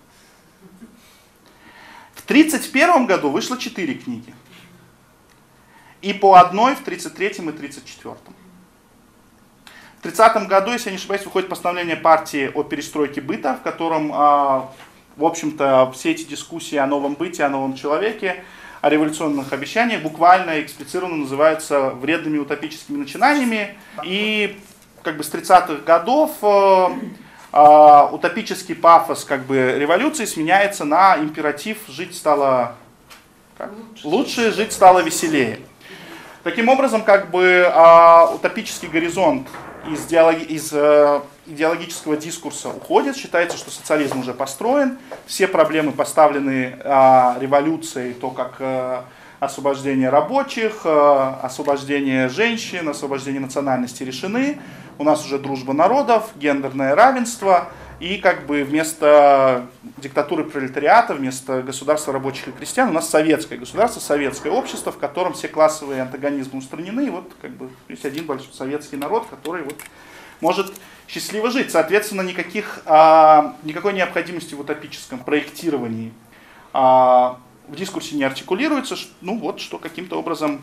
В тридцать первом году вышло четыре книги. И по одной в тридцать третьем и тридцать четвёртом. В тридцатом году, если я не ошибаюсь, выходит постановление партии о перестройке быта, в котором, в общем-то, все эти дискуссии о новом быте, о новом человеке, о революционных обещаниях буквально эксплицированно называются вредными утопическими начинаниями. И как бы с тридцатых годов э, э, утопический пафос, как бы, революции сменяется на императив «жить стало как? лучше, жить стало веселее». Таким образом, как бы э, утопический горизонт из, диалоги, из э, идеологического дискурса уходит. Считается, что социализм уже построен. Все проблемы, поставленные э, революцией, то как э, освобождение рабочих, э, освобождение женщин, освобождение национальности решены. У нас уже дружба народов, гендерное равенство. И как бы вместо диктатуры пролетариата, вместо государства рабочих и крестьян у нас советское государство, советское общество, в котором все классовые антагонизмы устранены. И вот как бы есть один большой советский народ, который вот может счастливо жить. Соответственно, никаких, а, никакой необходимости в утопическом проектировании а, в дискурсе не артикулируется, ну вот, что каким-то образом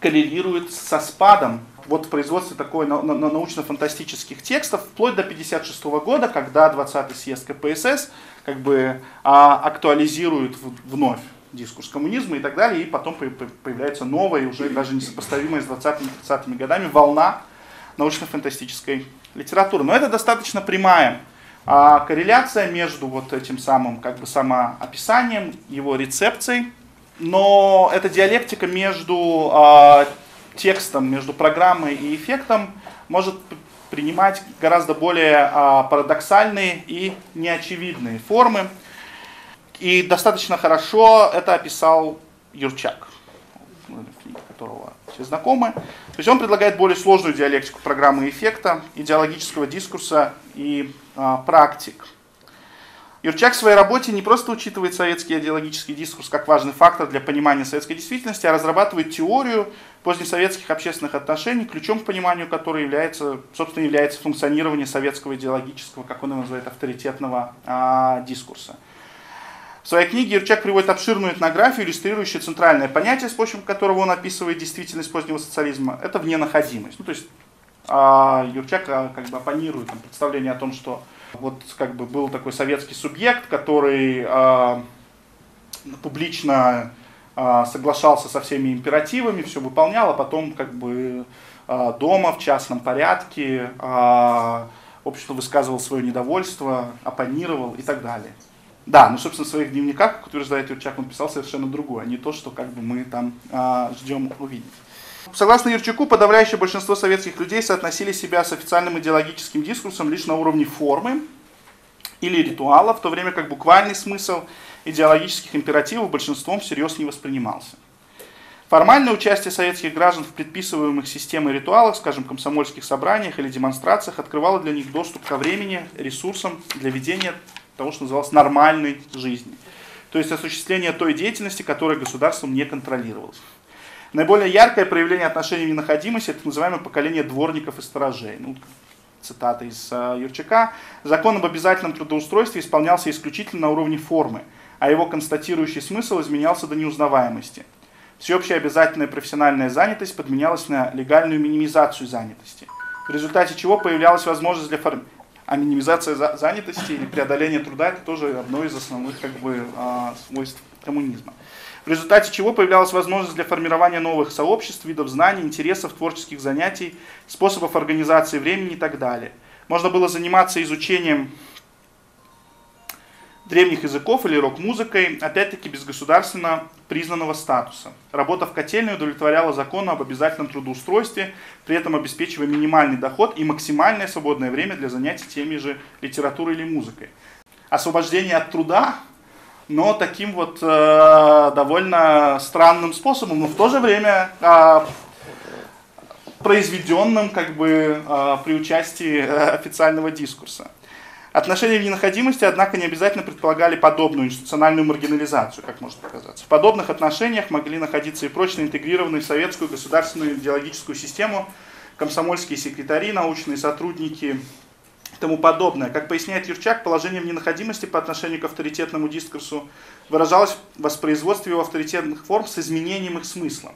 коррелирует со спадом вот в производстве такой научно-фантастических текстов вплоть до пятьдесят шестого года, когда двадцатый съезд КПСС как бы а, актуализирует вновь дискурс коммунизма и так далее, и потом появляется новая, уже даже несопоставимая с двадцатыми-тридцатыми годами волна научно-фантастической литературы. Но это достаточно прямая а, корреляция между вот этим самым, как бы, самоописанием, его рецепцией. Но эта диалектика между а, текстом, между программой и эффектом может принимать гораздо более а, парадоксальные и неочевидные формы. И достаточно хорошо это описал Юрчак, книги которого все знакомы. То есть он предлагает более сложную диалектику программы и эффекта, идеологического дискурса и а, практик. Юрчак в своей работе не просто учитывает советский идеологический дискурс как важный фактор для понимания советской действительности, а разрабатывает теорию позднесоветских общественных отношений, ключом к пониманию которой является, собственно, является функционирование советского идеологического, как он его называет, авторитетного а, дискурса. В своей книге Юрчак приводит обширную этнографию, иллюстрирующую центральное понятие, с помощью которого он описывает действительность позднего социализма. Это вненаходимость. Ну, то есть а, Юрчак а, как бы оппонирует там, представление о том, что вот как бы был такой советский субъект, который э, публично э, соглашался со всеми императивами, все выполнял, а потом как бы э, дома в частном порядке э, общество высказывал свое недовольство, оппонировал и так далее. Да, ну собственно в своих дневниках, как утверждает Юрчак, он писал совершенно другое, а не то, что как бы мы там э, ждем увидеть. Согласно Юрчаку, подавляющее большинство советских людей соотносили себя с официальным идеологическим дискурсом лишь на уровне формы или ритуала, в то время как буквальный смысл идеологических императивов большинством всерьез не воспринимался. Формальное участие советских граждан в предписываемых системой ритуалах, скажем, комсомольских собраниях или демонстрациях, открывало для них доступ ко времени, ресурсам для ведения того, что называлось нормальной жизни, то есть осуществление той деятельности, которая государством не контролировалась. Наиболее яркое проявление отношений ненаходимости – это так называемое поколение дворников и сторожей. Ну, цитата из э, Юрчака. «Закон об обязательном трудоустройстве исполнялся исключительно на уровне формы, а его констатирующий смысл изменялся до неузнаваемости. Всеобщая обязательная профессиональная занятость подменялась на легальную минимизацию занятости, в результате чего появлялась возможность для формирования. А минимизация занятости или преодоление труда – это тоже одно из основных как бы, свойств коммунизма. В результате чего появлялась возможность для формирования новых сообществ, видов знаний, интересов, творческих занятий, способов организации времени и так далее. Можно было заниматься изучением древних языков или рок-музыкой, опять-таки без государственно признанного статуса. Работа в котельной удовлетворяла закону об обязательном трудоустройстве, при этом обеспечивая минимальный доход и максимальное свободное время для занятий теми же литературой или музыкой. Освобождение от труда, но таким вот э, довольно странным способом, но в то же время э, произведенным как бы э, при участии э, официального дискурса. Отношения в ненаходимости, однако, не обязательно предполагали подобную институциональную маргинализацию, как может показаться. В подобных отношениях могли находиться и прочно интегрированные в советскую государственную идеологическую систему комсомольские секретари, научные сотрудники и тому подобное. Как поясняет Юрчак, положение в ненаходимости по отношению к авторитетному дискурсу выражалось в воспроизводстве его авторитетных форм с изменением их смысла.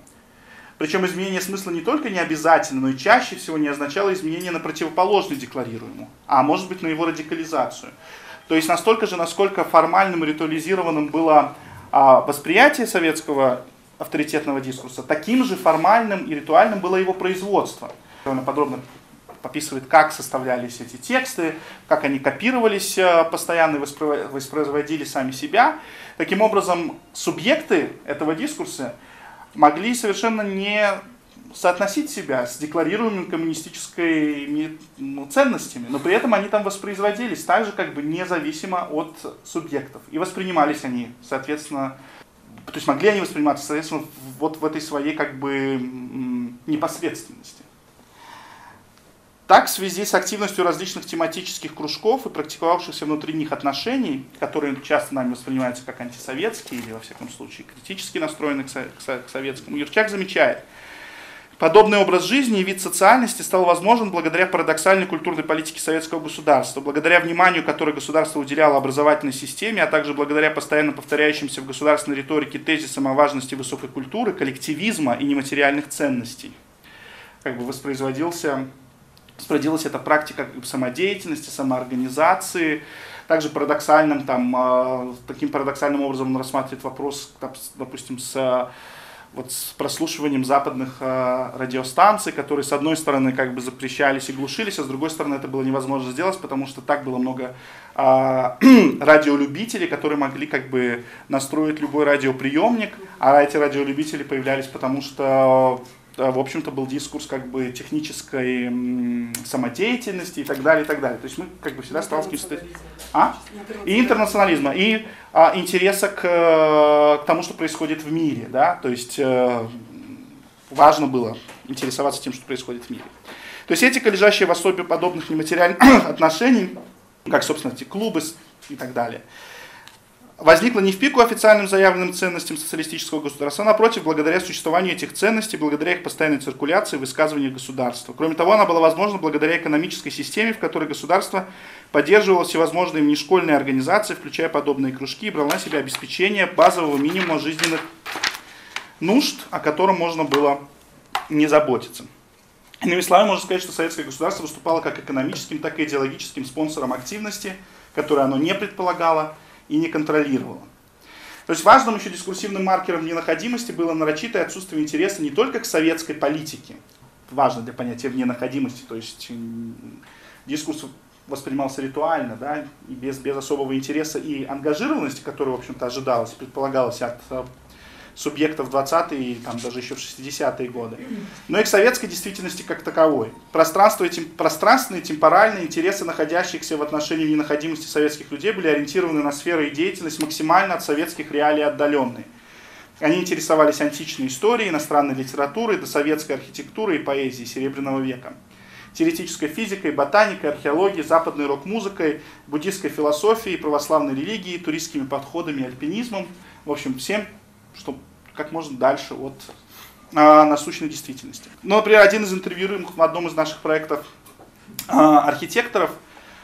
Причем изменение смысла не только не обязательно, но и чаще всего не означало изменение на противоположный декларируемому, а может быть на его радикализацию. То есть настолько же, насколько формальным и ритуализированным было восприятие советского авторитетного дискурса, таким же формальным и ритуальным было его производство. Он подробно описывает, как составлялись эти тексты, как они копировались постоянно и воспроизводили сами себя. Таким образом, субъекты этого дискурса могли совершенно не соотносить себя с декларируемыми коммунистическими ценностями, но при этом они там воспроизводились так же, как бы независимо от субъектов. И воспринимались они, соответственно, то есть могли они восприниматься, соответственно, вот в этой своей как бы непосредственности. Так, в связи с активностью различных тематических кружков и практиковавшихся внутри них отношений, которые часто нами воспринимаются как антисоветские или, во всяком случае, критически настроены к советскому, Юрчак замечает, подобный образ жизни и вид социальности стал возможен благодаря парадоксальной культурной политике советского государства, благодаря вниманию, которое государство уделяло образовательной системе, а также благодаря постоянно повторяющимся в государственной риторике тезисам о важности высокой культуры, коллективизма и нематериальных ценностей. Как бы воспроизводился... Спродилась эта практика самодеятельности, самоорганизации. Также парадоксальным, там, таким парадоксальным образом он рассматривает вопрос, допустим, с, вот, с прослушиванием западных радиостанций, которые, с одной стороны, как бы запрещались и глушились, а с другой стороны, это было невозможно сделать, потому что так было много радиолюбителей, которые могли как бы настроить любой радиоприемник, а эти радиолюбители появлялись, потому что... в общем-то, был дискурс как бы технической самодеятельности и так далее, и так далее. То есть мы как бы всегда сталкивались с... А? И интернационализма, и а, интереса к, к тому, что происходит в мире, да, то есть э, важно было интересоваться тем, что происходит в мире. То есть этика, лежащая в особе подобных нематериальных отношений, как, собственно, эти клубы и так далее, возникла не в пику официальным заявленным ценностям социалистического государства, а напротив, благодаря существованию этих ценностей, благодаря их постоянной циркуляции в высказываниях государства. Кроме того, она была возможна благодаря экономической системе, в которой государство поддерживало всевозможные внешкольные организации, включая подобные кружки, и брало на себя обеспечение базового минимума жизненных нужд, о котором можно было не заботиться. Иными словами, можно сказать, что советское государство выступало как экономическим, так и идеологическим спонсором активности, которую оно не предполагало и не контролировала. То есть важным еще дискурсивным маркером ненаходимости было нарочитое отсутствие интереса не только к советской политике, важно для понятия ненаходимости, то есть дискурс воспринимался ритуально, да, и без, без особого интереса и ангажированности, которая, в общем-то, ожидалась, предполагалась от субъектов двадцатые и там, даже еще в шестидесятые годы, но и к советской действительности как таковой. Пространство, пространственные, темпоральные интересы находящихся в отношении ненаходимости советских людей были ориентированы на сферы и деятельность, максимально от советских реалий отдаленные. Они интересовались античной историей, иностранной литературой, досоветской архитектурой и поэзией Серебряного века, теоретической физикой, ботаникой, археологией, западной рок-музыкой, буддистской философией, православной религией, туристскими подходами, алпинизмом, в общем, всем, что как можно дальше от а, насущной действительности. Ну, например, один из интервьюируемых в одном из наших проектов а, архитекторов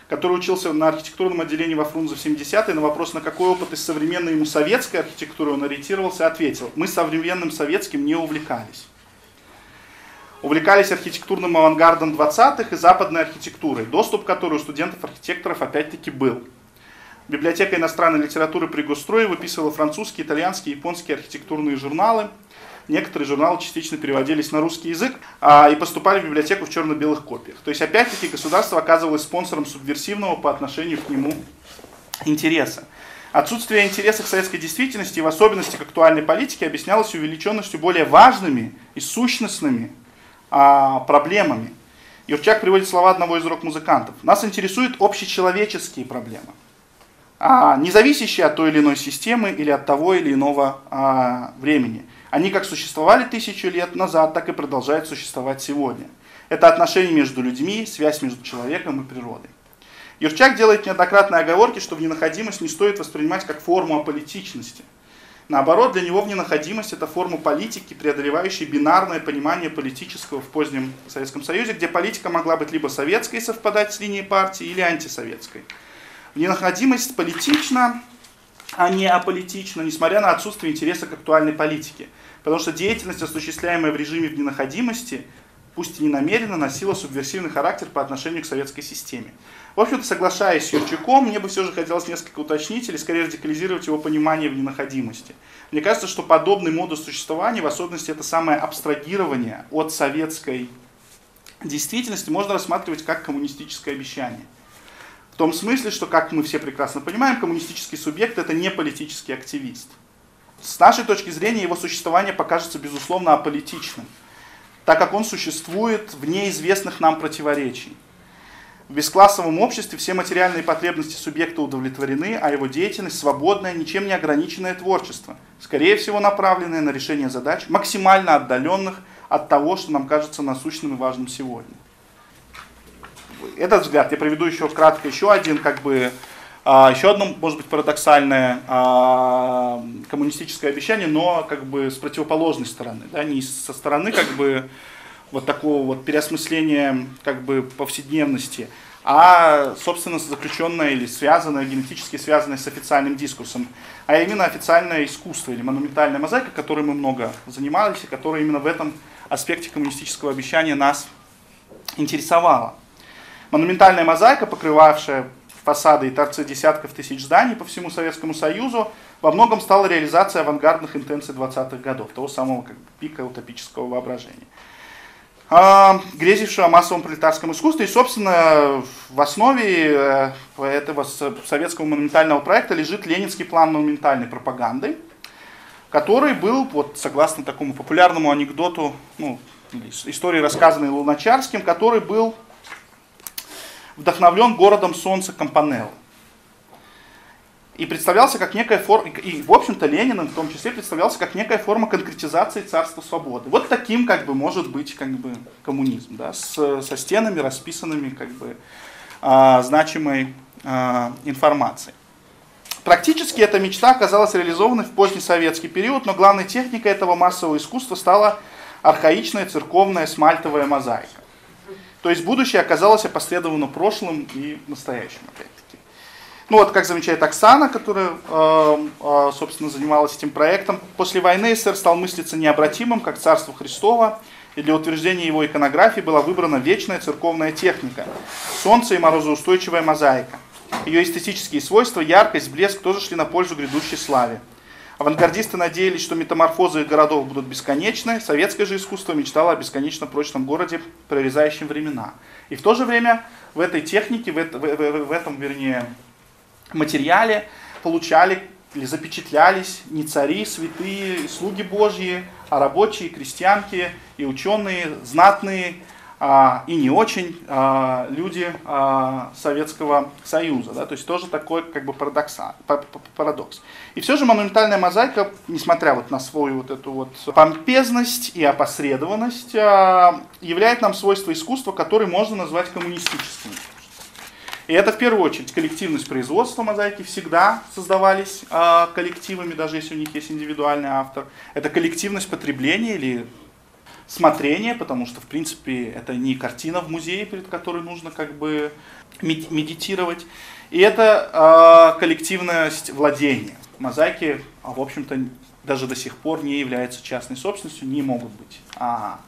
который учился на архитектурном отделении во Фрунзе в семидесятые, на вопрос, на какой опыт из современной ему советской архитектуры он ориентировался, ответил: мы современным советским не увлекались. Увлекались архитектурным авангардом двадцатых и западной архитектурой, доступ к которой у студентов-архитекторов опять-таки был. Библиотека иностранной литературы при Госстрое выписывала французские, итальянские, японские архитектурные журналы. Некоторые журналы частично переводились на русский язык а, и поступали в библиотеку в черно-белых копиях. То есть, опять-таки, государство оказывалось спонсором субверсивного по отношению к нему интереса. Отсутствие интереса к советской действительности и в особенности к актуальной политике объяснялось увеличенностью более важными и сущностными а, проблемами. Юрчак приводит слова одного из рок-музыкантов. «Нас интересуют общечеловеческие проблемы, а, не зависящие от той или иной системы или от того или иного а, времени». Они как существовали тысячу лет назад, так и продолжают существовать сегодня. Это отношения между людьми, связь между человеком и природой. Юрчак делает неоднократные оговорки, что вненаходимость не стоит воспринимать как форму аполитичности. Наоборот, для него вненаходимость – это форма политики, преодолевающая бинарное понимание политического в позднем Советском Союзе, где политика могла быть либо советской, совпадать с линией партии, или антисоветской. Вненаходимость политична, а не аполитично, несмотря на отсутствие интереса к актуальной политике. Потому что деятельность, осуществляемая в режиме вненаходимости, пусть и не намеренно, носила субверсивный характер по отношению к советской системе. В общем-то, соглашаясь с Юрчаком, мне бы все же хотелось несколько уточнить или скорее радикализировать его понимание вненаходимости. Мне кажется, что подобный модус существования, в особенности это самое абстрагирование от советской действительности, можно рассматривать как коммунистическое обещание. В том смысле, что, как мы все прекрасно понимаем, коммунистический субъект – это не политический активист. С нашей точки зрения его существование покажется, безусловно, аполитичным, так как он существует вне известных нам противоречий. В бесклассовом обществе все материальные потребности субъекта удовлетворены, а его деятельность – свободное, ничем не ограниченное творчество, скорее всего, направленное на решение задач, максимально отдаленных от того, что нам кажется насущным и важным сегодня. Этот взгляд я приведу еще кратко, еще один, как бы, еще одно, может быть, парадоксальное коммунистическое обещание, но как бы с противоположной стороны, да, не со стороны как бы вот такого вот переосмысления как бы повседневности, а, собственно, заключенное или связанное, генетически связанное с официальным дискурсом, а именно официальное искусство или монументальная мозаика, которой мы много занимались и которая именно в этом аспекте коммунистического обещания нас интересовала. Монументальная мозаика, покрывавшая фасады и торцы десятков тысяч зданий по всему Советскому Союзу, во многом стала реализацией авангардных интенций двадцатых годов, того самого как бы пика утопического воображения, грезившего о массовом пролетарском искусстве. И, собственно, в основе этого советского монументального проекта лежит ленинский план монументальной пропаганды, который был, вот, согласно такому популярному анекдоту, ну, истории, рассказанной Луначарским, который был вдохновлен городом солнца Кампанелла. И представлялся как некая форма, и, в общем-то, Ленин в том числе представлялся как некая форма конкретизации царства свободы. Вот таким, как бы, может быть, как бы, коммунизм, да, с, со стенами, расписанными, как бы, а, значимой а, информацией. Практически эта мечта оказалась реализованной в позднесоветский период, но главной техникой этого массового искусства стала архаичная церковная смальтовая мозаика. То есть будущее оказалось опосредовано прошлым и настоящим, опять-таки. Ну вот, как замечает Оксана, которая, собственно, занималась этим проектом, после войны СССР стал мыслиться необратимым, как царство Христово, и для утверждения его иконографии была выбрана вечная церковная техника – солнце и морозоустойчивая мозаика. Ее эстетические свойства, яркость, блеск тоже шли на пользу грядущей славе. Авангардисты надеялись, что метаморфозы их городов будут бесконечны, советское же искусство мечтало о бесконечно прочном городе, прорезающем времена. И в то же время в этой технике, в, это, в, в, в этом, вернее, материале получали или запечатлялись не цари, святые, слуги божьи, а рабочие, крестьянки и ученые, знатные а, и не очень а, люди а, Советского Союза. Да? То есть тоже такой как бы парадокса, парадокс. И все же монументальная мозаика, несмотря вот на свою вот эту вот помпезность и опосредованность, являет нам свойство искусства, которое можно назвать коммунистическим. И это в первую очередь коллективность производства. Мозаики всегда создавались коллективами, даже если у них есть индивидуальный автор. Это коллективность потребления или смотрение, потому что, в принципе, это не картина в музее, перед которой нужно как бы медитировать. И это э, коллективность владения. Мозаики, в общем-то, даже до сих пор не являются частной собственностью, не могут быть а,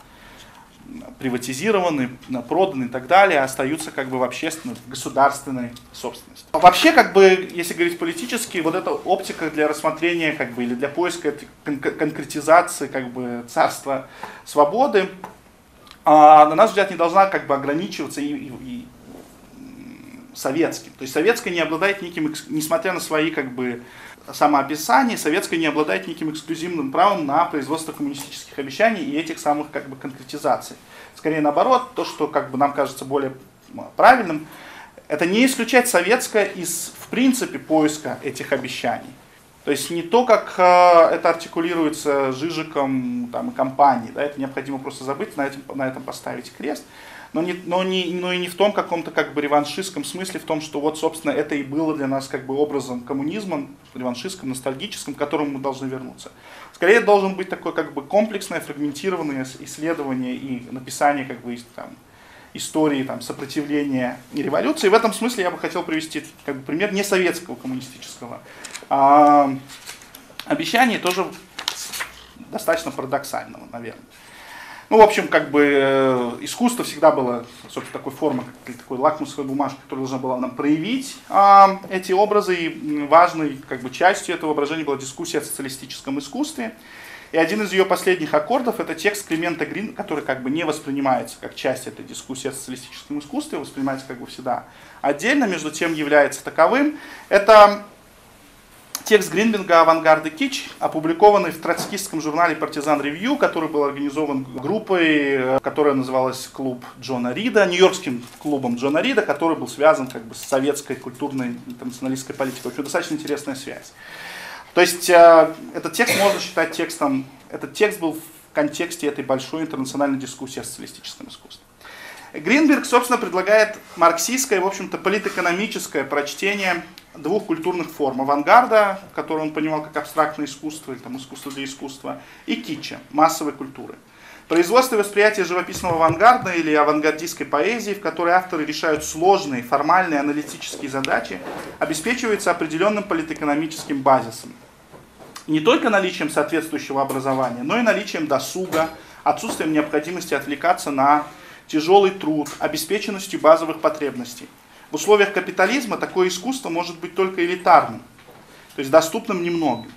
приватизированы, проданы и так далее, остаются как бы в общественной, в государственной собственности. Вообще, как бы, если говорить политически, вот эта оптика для рассмотрения как бы, или для поиска кон конкретизации как бы, царства свободы, а, на наш взгляд, не должна как бы, ограничиваться и, и, и советским. То есть советская не обладает неким, несмотря на свои как бы, самоописания, советская не обладает неким эксклюзивным правом на производство коммунистических обещаний и этих самых как бы, конкретизаций. Скорее наоборот, то, что как бы, нам кажется более правильным, это не исключать советское из, в принципе, поиска этих обещаний. То есть не то, как это артикулируется Жижиком там, и компанией, да, это необходимо просто забыть, на этом, на этом поставить крест. Но, не, но, не, но и не в том каком-то как бы реваншистском смысле, в том, что вот, собственно, это и было для нас как бы образом коммунизма, реваншистском, ностальгическом, к которому мы должны вернуться. Скорее, должен быть такое как бы комплексное, фрагментированное исследование и написание как бы там, истории там, сопротивления и революции. И в этом смысле я бы хотел привести как бы, пример не советского коммунистического а, обещания, тоже достаточно парадоксального, наверное. Ну, в общем, как бы искусство всегда было, собственно, такой формой, такой лакмусовой бумажкой, которая должна была нам проявить а, эти образы. И важной как бы, частью этого выражения была дискуссия о социалистическом искусстве. И один из ее последних аккордов – это текст Климента Гринберга, который как бы не воспринимается как часть этой дискуссии о социалистическом искусстве, воспринимается как бы всегда отдельно, между тем является таковым. Это текст Гринберга «Авангард и кич», опубликованный в троцкистском журнале «Партизан Ревью», который был организован группой, которая называлась «Клуб Джона Рида», нью-йоркским клубом Джона Рида, который был связан как бы, с советской культурной националистской политикой. В общем, достаточно интересная связь. То есть э, этот текст можно считать текстом, этот текст был в контексте этой большой интернациональной дискуссии о социалистическом искусстве. Гринберг, собственно, предлагает марксистское, в общем-то, политэкономическое прочтение двух культурных форм: авангарда, которую он понимал как абстрактное искусство, или там, искусство для искусства, и китча, массовой культуры. Производство и восприятие живописного авангарда или авангардистской поэзии, в которой авторы решают сложные, формальные, аналитические задачи, обеспечивается определенным политэкономическим базисом. Не только наличием соответствующего образования, но и наличием досуга, отсутствием необходимости отвлекаться на тяжелый труд, обеспеченностью базовых потребностей. В условиях капитализма такое искусство может быть только элитарным, то есть доступным немногим.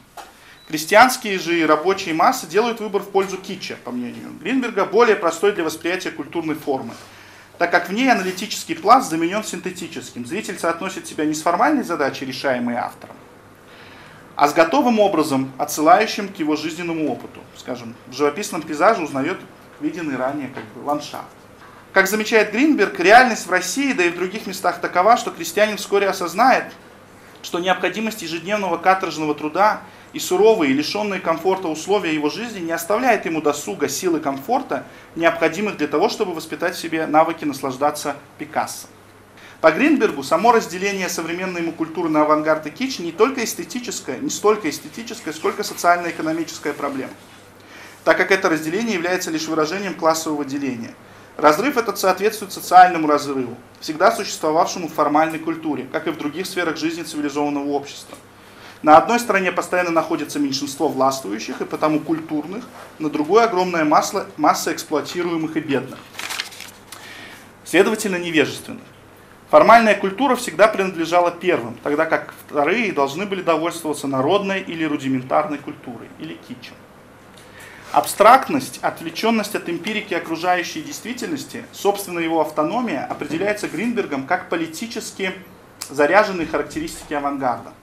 Крестьянские же и рабочие массы делают выбор в пользу китча, по мнению Гринберга, более простой для восприятия культурной формы, так как в ней аналитический пласт заменен синтетическим. Зритель соотносит себя не с формальной задачей, решаемой автором, а с готовым образом, отсылающим к его жизненному опыту. Скажем, в живописном пейзаже узнает виденный ранее как бы, ландшафт. Как замечает Гринберг, реальность в России, да и в других местах такова, что крестьянин вскоре осознает, что необходимость ежедневного каторжного труда и суровые, лишенные комфорта условия его жизни не оставляет ему досуга, силы комфорта, необходимых для того, чтобы воспитать в себе навыки наслаждаться Пикассо. По Гринбергу само разделение современной ему культуры на авангард и кич не только эстетическая, не столько эстетическая, сколько социально-экономическая проблема, так как это разделение является лишь выражением классового деления. Разрыв этот соответствует социальному разрыву, всегда существовавшему в формальной культуре, как и в других сферах жизни цивилизованного общества. На одной стороне постоянно находится меньшинство властвующих и потому культурных, на другой огромная масса, масса эксплуатируемых и бедных, следовательно невежественных. Формальная культура всегда принадлежала первым, тогда как вторые должны были довольствоваться народной или рудиментарной культурой, или китчем. Абстрактность, отвлеченность от эмпирики окружающей действительности, собственно его автономия, определяется Гринбергом как политически заряженные характеристики авангарда,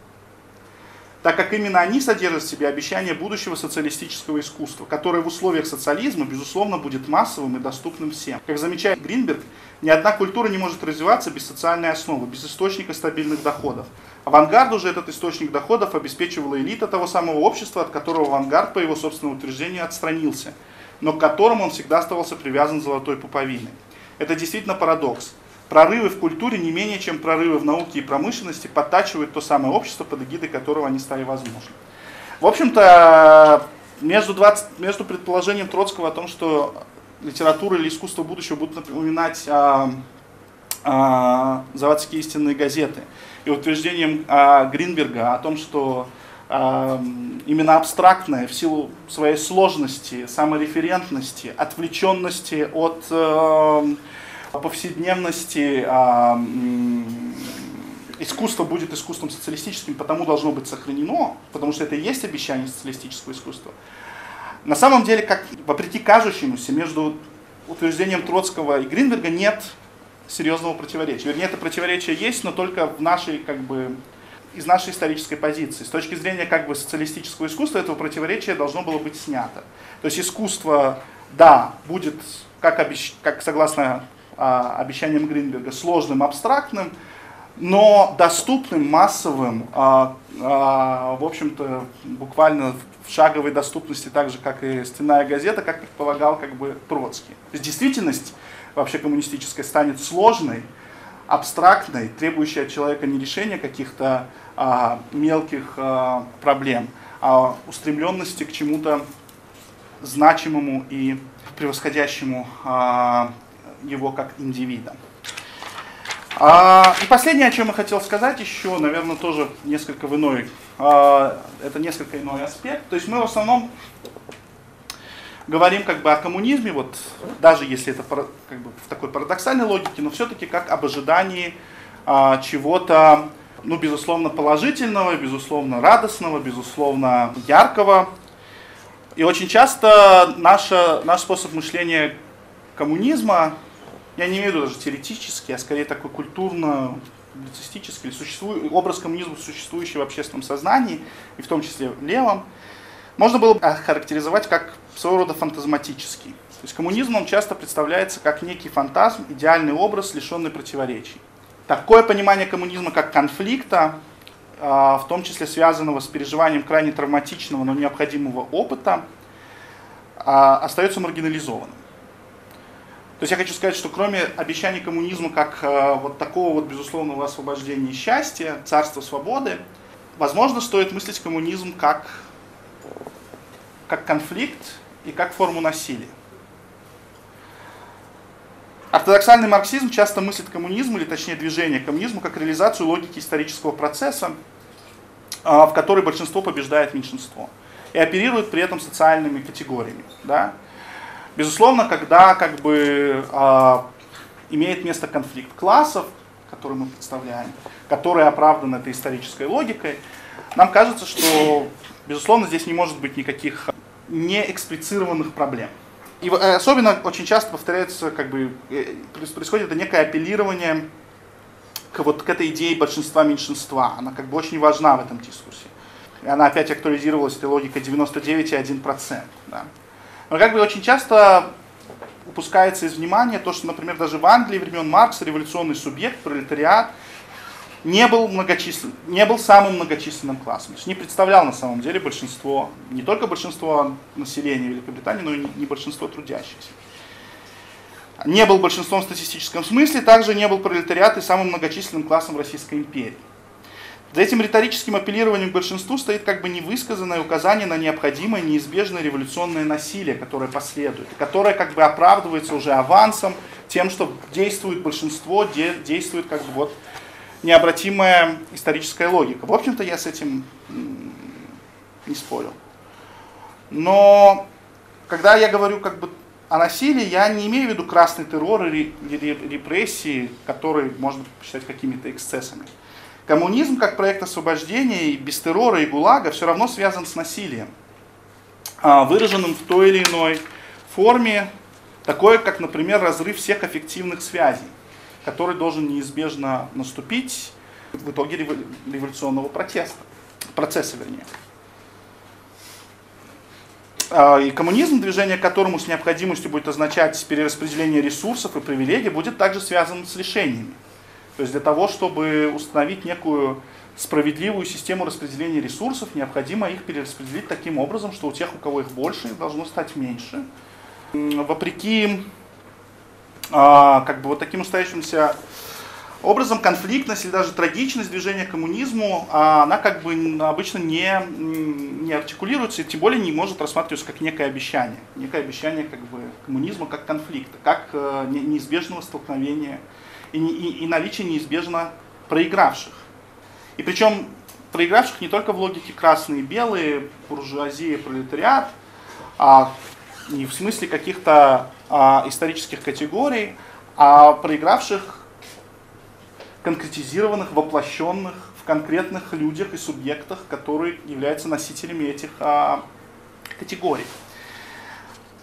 так как именно они содержат в себе обещание будущего социалистического искусства, которое в условиях социализма, безусловно, будет массовым и доступным всем. Как замечает Гринберг, ни одна культура не может развиваться без социальной основы, без источника стабильных доходов. Авангарду же этот источник доходов обеспечивала элита того самого общества, от которого авангард, по его собственному утверждению, отстранился, но к которому он всегда оставался привязан золотой пуповиной. Это действительно парадокс. Прорывы в культуре не менее, чем прорывы в науке и промышленности подтачивают то самое общество, под эгидой которого они стали возможны. В общем-то, Между, двадцать, между предположением Троцкого о том, что литература или искусство будущего будут напоминать а, а, заводские истинные газеты, и утверждением а, Гринберга о том, что а, именно абстрактное в силу своей сложности, самореферентности, отвлеченности от а, повседневности а, искусство будет искусством социалистическим, потому должно быть сохранено, потому что это и есть обещание социалистического искусства. На самом деле, как вопреки кажущемуся, между утверждением Троцкого и Гринберга нет серьезного противоречия. Вернее, это противоречие есть, но только в нашей, как бы, из нашей исторической позиции. С точки зрения как бы, социалистического искусства, этого противоречия должно было быть снято. То есть искусство, да, будет, как, обещ... как согласно а, обещаниям Гринберга, сложным, абстрактным, но доступным, массовым, а, а, в общем-то, буквально в шаговой доступности, так же, как и стенная газета, как предполагал как бы, Троцкий. То есть действительность вообще коммунистическая станет сложной, абстрактной, требующей от человека не решения каких-то а, мелких а, проблем, а устремленности к чему-то значимому и превосходящему а, его как индивида. И последнее, о чем я хотел сказать еще, наверное, тоже несколько в иной, это несколько иной аспект. То есть мы в основном говорим как бы о коммунизме, вот, даже если это как бы в такой парадоксальной логике, но все-таки как об ожидании чего-то, ну, безусловно, положительного, безусловно, радостного, безусловно, яркого. И очень часто наша, наш способ мышления коммунизма, я не имею в виду даже теоретически, а скорее такой культурно-публицистический, образ коммунизма, существующий в общественном сознании, и в том числе в левом, можно было бы охарактеризовать как своего рода фантазматический. То есть коммунизм он часто представляется как некий фантазм, идеальный образ, лишенный противоречий. Такое понимание коммунизма как конфликта, в том числе связанного с переживанием крайне травматичного, но необходимого опыта, остается маргинализованным. То есть я хочу сказать, что кроме обещаний коммунизма как э, вот такого вот безусловного освобождения и счастья, царства свободы, возможно, стоит мыслить коммунизм как, как конфликт и как форму насилия. Ортодоксальный марксизм часто мыслит коммунизм, или точнее движение коммунизма, как реализацию логики исторического процесса, э, в которой большинство побеждает меньшинство, и оперирует при этом социальными категориями, да? Безусловно, когда как бы, э, имеет место конфликт классов, который мы представляем, который оправдан этой исторической логикой, нам кажется, что, безусловно, здесь не может быть никаких неэксплицированных проблем. И особенно очень часто повторяется, как бы, происходит некое апеллирование к, вот, к этой идее большинства-меньшинства. Она как бы очень важна в этом дискурсе. И она опять актуализировалась этой логикой девяносто девять и один процент. Да. Но как бы очень часто упускается из внимания то, что, например, даже в Англии времен Маркса революционный субъект, пролетариат, не был, многочислен, не был самым многочисленным классом. То есть не представлял на самом деле большинство, не только большинство населения Великобритании, но и не большинство трудящихся. Не был большинством в статистическом смысле, также не был пролетариат и самым многочисленным классом Российской империи. За этим риторическим апеллированием к большинству стоит как бы невысказанное указание на необходимое, неизбежное революционное насилие, которое последует, которое как бы оправдывается уже авансом, тем, что действует большинство, действует как бы вот необратимая историческая логика. В общем-то, я с этим не спорил. Но когда я говорю как бы о насилии, я не имею в виду красный террор и репрессии, которые можно считать какими-то эксцессами. Коммунизм как проект освобождения и без террора и ГУЛАГа все равно связан с насилием, выраженным в той или иной форме, такое как, например, разрыв всех аффективных связей, который должен неизбежно наступить в итоге революционного протеста, процесса, вернее. И коммунизм, движение к которому с необходимостью будет означать перераспределение ресурсов и привилегий, будет также связан с лишениями. То есть для того, чтобы установить некую справедливую систему распределения ресурсов, необходимо их перераспределить таким образом, что у тех, у кого их больше, должно стать меньше. Вопреки как бы, вот таким устоявшимся образом, конфликтность или даже трагичность движения к коммунизму, она как бы обычно не, не артикулируется, и тем более не может рассматриваться как некое обещание. Некое обещание как бы коммунизма как конфликта, как неизбежного столкновения и, и, и наличия неизбежно проигравших. И причем проигравших не только в логике красные и белые, буржуазия и пролетариат, а не в смысле каких-то а, исторических категорий, а проигравших конкретизированных, воплощенных в конкретных людях и субъектах, которые являются носителями этих а, категорий.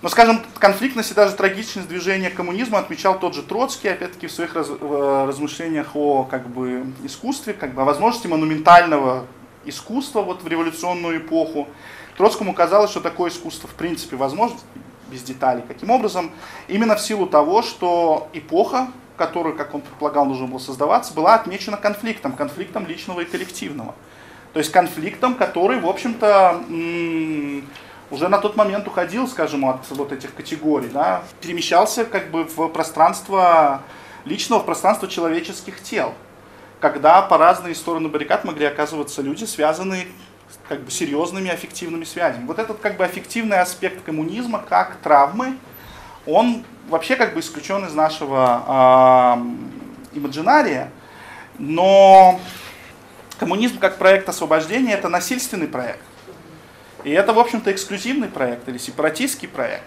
Но, скажем, конфликтность и даже трагичность движения коммунизма отмечал тот же Троцкий, опять-таки, в своих раз, в размышлениях о как бы, искусстве, как бы, о возможности монументального искусства вот, в революционную эпоху. Троцкому казалось, что такое искусство в принципе возможно, без деталей. Каким образом? Именно в силу того, что эпоха, которую, как он предполагал, нужно было создаваться, была отмечена конфликтом, конфликтом личного и коллективного. То есть конфликтом, который, в общем-то, уже на тот момент уходил, скажем, от вот этих категорий, да, перемещался как бы в пространство личного, в пространство человеческих тел, когда по разные стороны баррикад могли оказываться люди, связанные как бы серьезными аффективными связями. Вот этот как бы аффективный аспект коммунизма как травмы, он вообще как бы исключен из нашего э, имаджинария, но коммунизм как проект освобождения — это насильственный проект. И это, в общем-то, эксклюзивный проект или сепаратистский проект,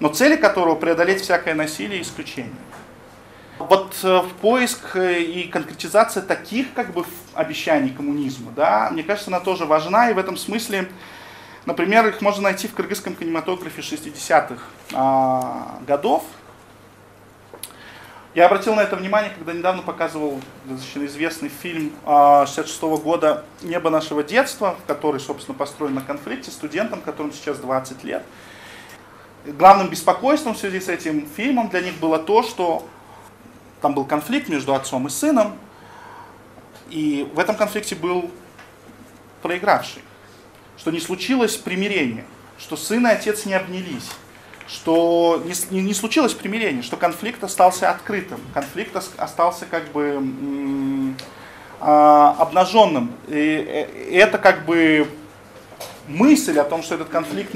но цели которого — преодолеть всякое насилие и исключение. Вот в поиск и конкретизация таких как бы обещаний коммунизма, да, мне кажется, она тоже важна, и в этом смысле, например, их можно найти в кыргызском кинематографе шестидесятых годов. Я обратил на это внимание, когда недавно показывал достаточно известный фильм шестьдесят шестого года «Небо нашего детства», который, собственно, построен на конфликте, студентам, которым сейчас двадцать лет. Главным беспокойством в связи с этим фильмом для них было то, что там был конфликт между отцом и сыном, и в этом конфликте был проигравший. Что не случилось примирение, что сын и отец не обнялись, что не, не случилось примирение, что конфликт остался открытым, конфликт остался как бы обнаженным. И это как бы мысль о том, что этот конфликт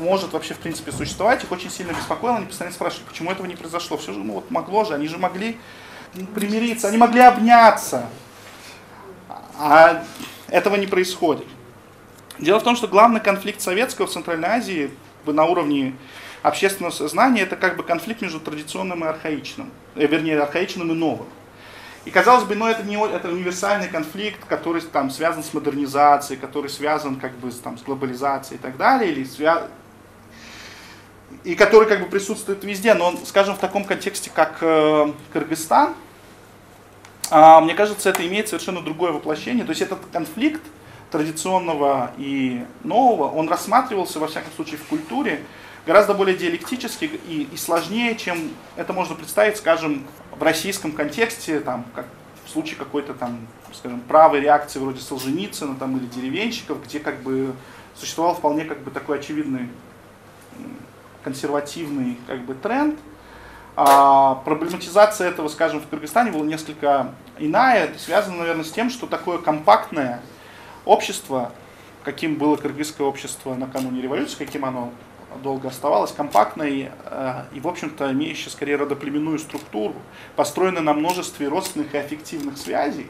может вообще в принципе существовать, их очень сильно беспокоило. Они постоянно спрашивали, почему этого не произошло. Все же, ну вот могло же, они же могли примириться, они могли обняться. А этого не происходит. Дело в том, что главный конфликт советского в Центральной Азии на уровне общественного сознания — это как бы конфликт между традиционным и архаичным, вернее, архаичным и новым. И, казалось бы, но это, не, это универсальный конфликт, который там, связан с модернизацией, который связан как бы, там, с глобализацией и так далее, или свя... и который как бы, присутствует везде. Но, скажем, в таком контексте, как э, Кыргызстан, э, мне кажется, это имеет совершенно другое воплощение. То есть этот конфликт традиционного и нового, он рассматривался, во всяком случае, в культуре гораздо более диалектически и, и сложнее, чем это можно представить, скажем, в российском контексте, там, как в случае какой-то там, скажем, правой реакции вроде Солженицына там, или деревенщиков, где как бы существовал вполне как бы такой очевидный консервативный как бы тренд. А проблематизация этого, скажем, в Кыргызстане была несколько иная, связана, наверное, с тем, что такое компактное общество, каким было кыргызское общество накануне революции, каким оно долго оставалось, компактное и, и в общем-то, имеющее скорее родоплеменную структуру, построенное на множестве родственных и аффективных связей.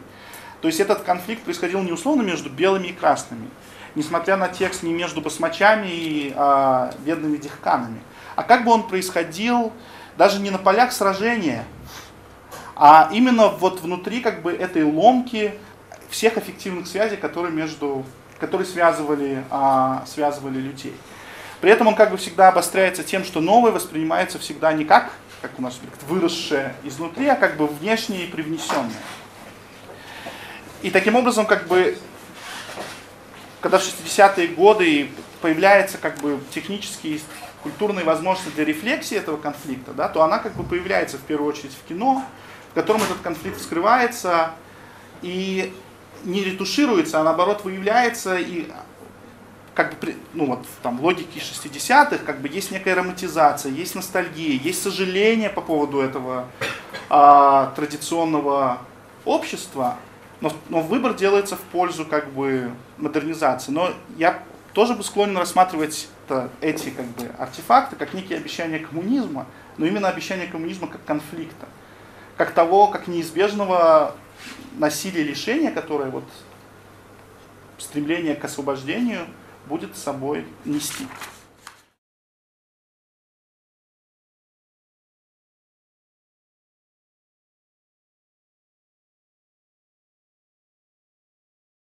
То есть этот конфликт происходил не условно между белыми и красными, несмотря на текст не между басмачами и а, бедными дихканами, а как бы он происходил даже не на полях сражения, а именно вот внутри как бы этой ломки всех аффективных связей, которые, между, которые связывали, а, связывали людей. При этом он как бы всегда обостряется тем, что новое воспринимается всегда не как, как у нас выросшее изнутри, а как бы внешнее и привнесенное. И таким образом, как бы, когда в шестидесятые годы появляются как бы, технические и культурные возможности для рефлексии этого конфликта, да, то она как бы появляется в первую очередь в кино, в котором этот конфликт вскрывается и не ретушируется, а наоборот выявляется, и как бы, ну вот, там, в логике шестидесятых как бы, есть некая романтизация, есть ностальгия, есть сожаление по поводу этого а, традиционного общества, но, но выбор делается в пользу как бы модернизации. Но я тоже бы склонен рассматривать это, эти как бы артефакты как некие обещания коммунизма, но именно обещание коммунизма как конфликта, как того, как неизбежного насилия лишения, которое вот стремление к освобождению будет собой нести.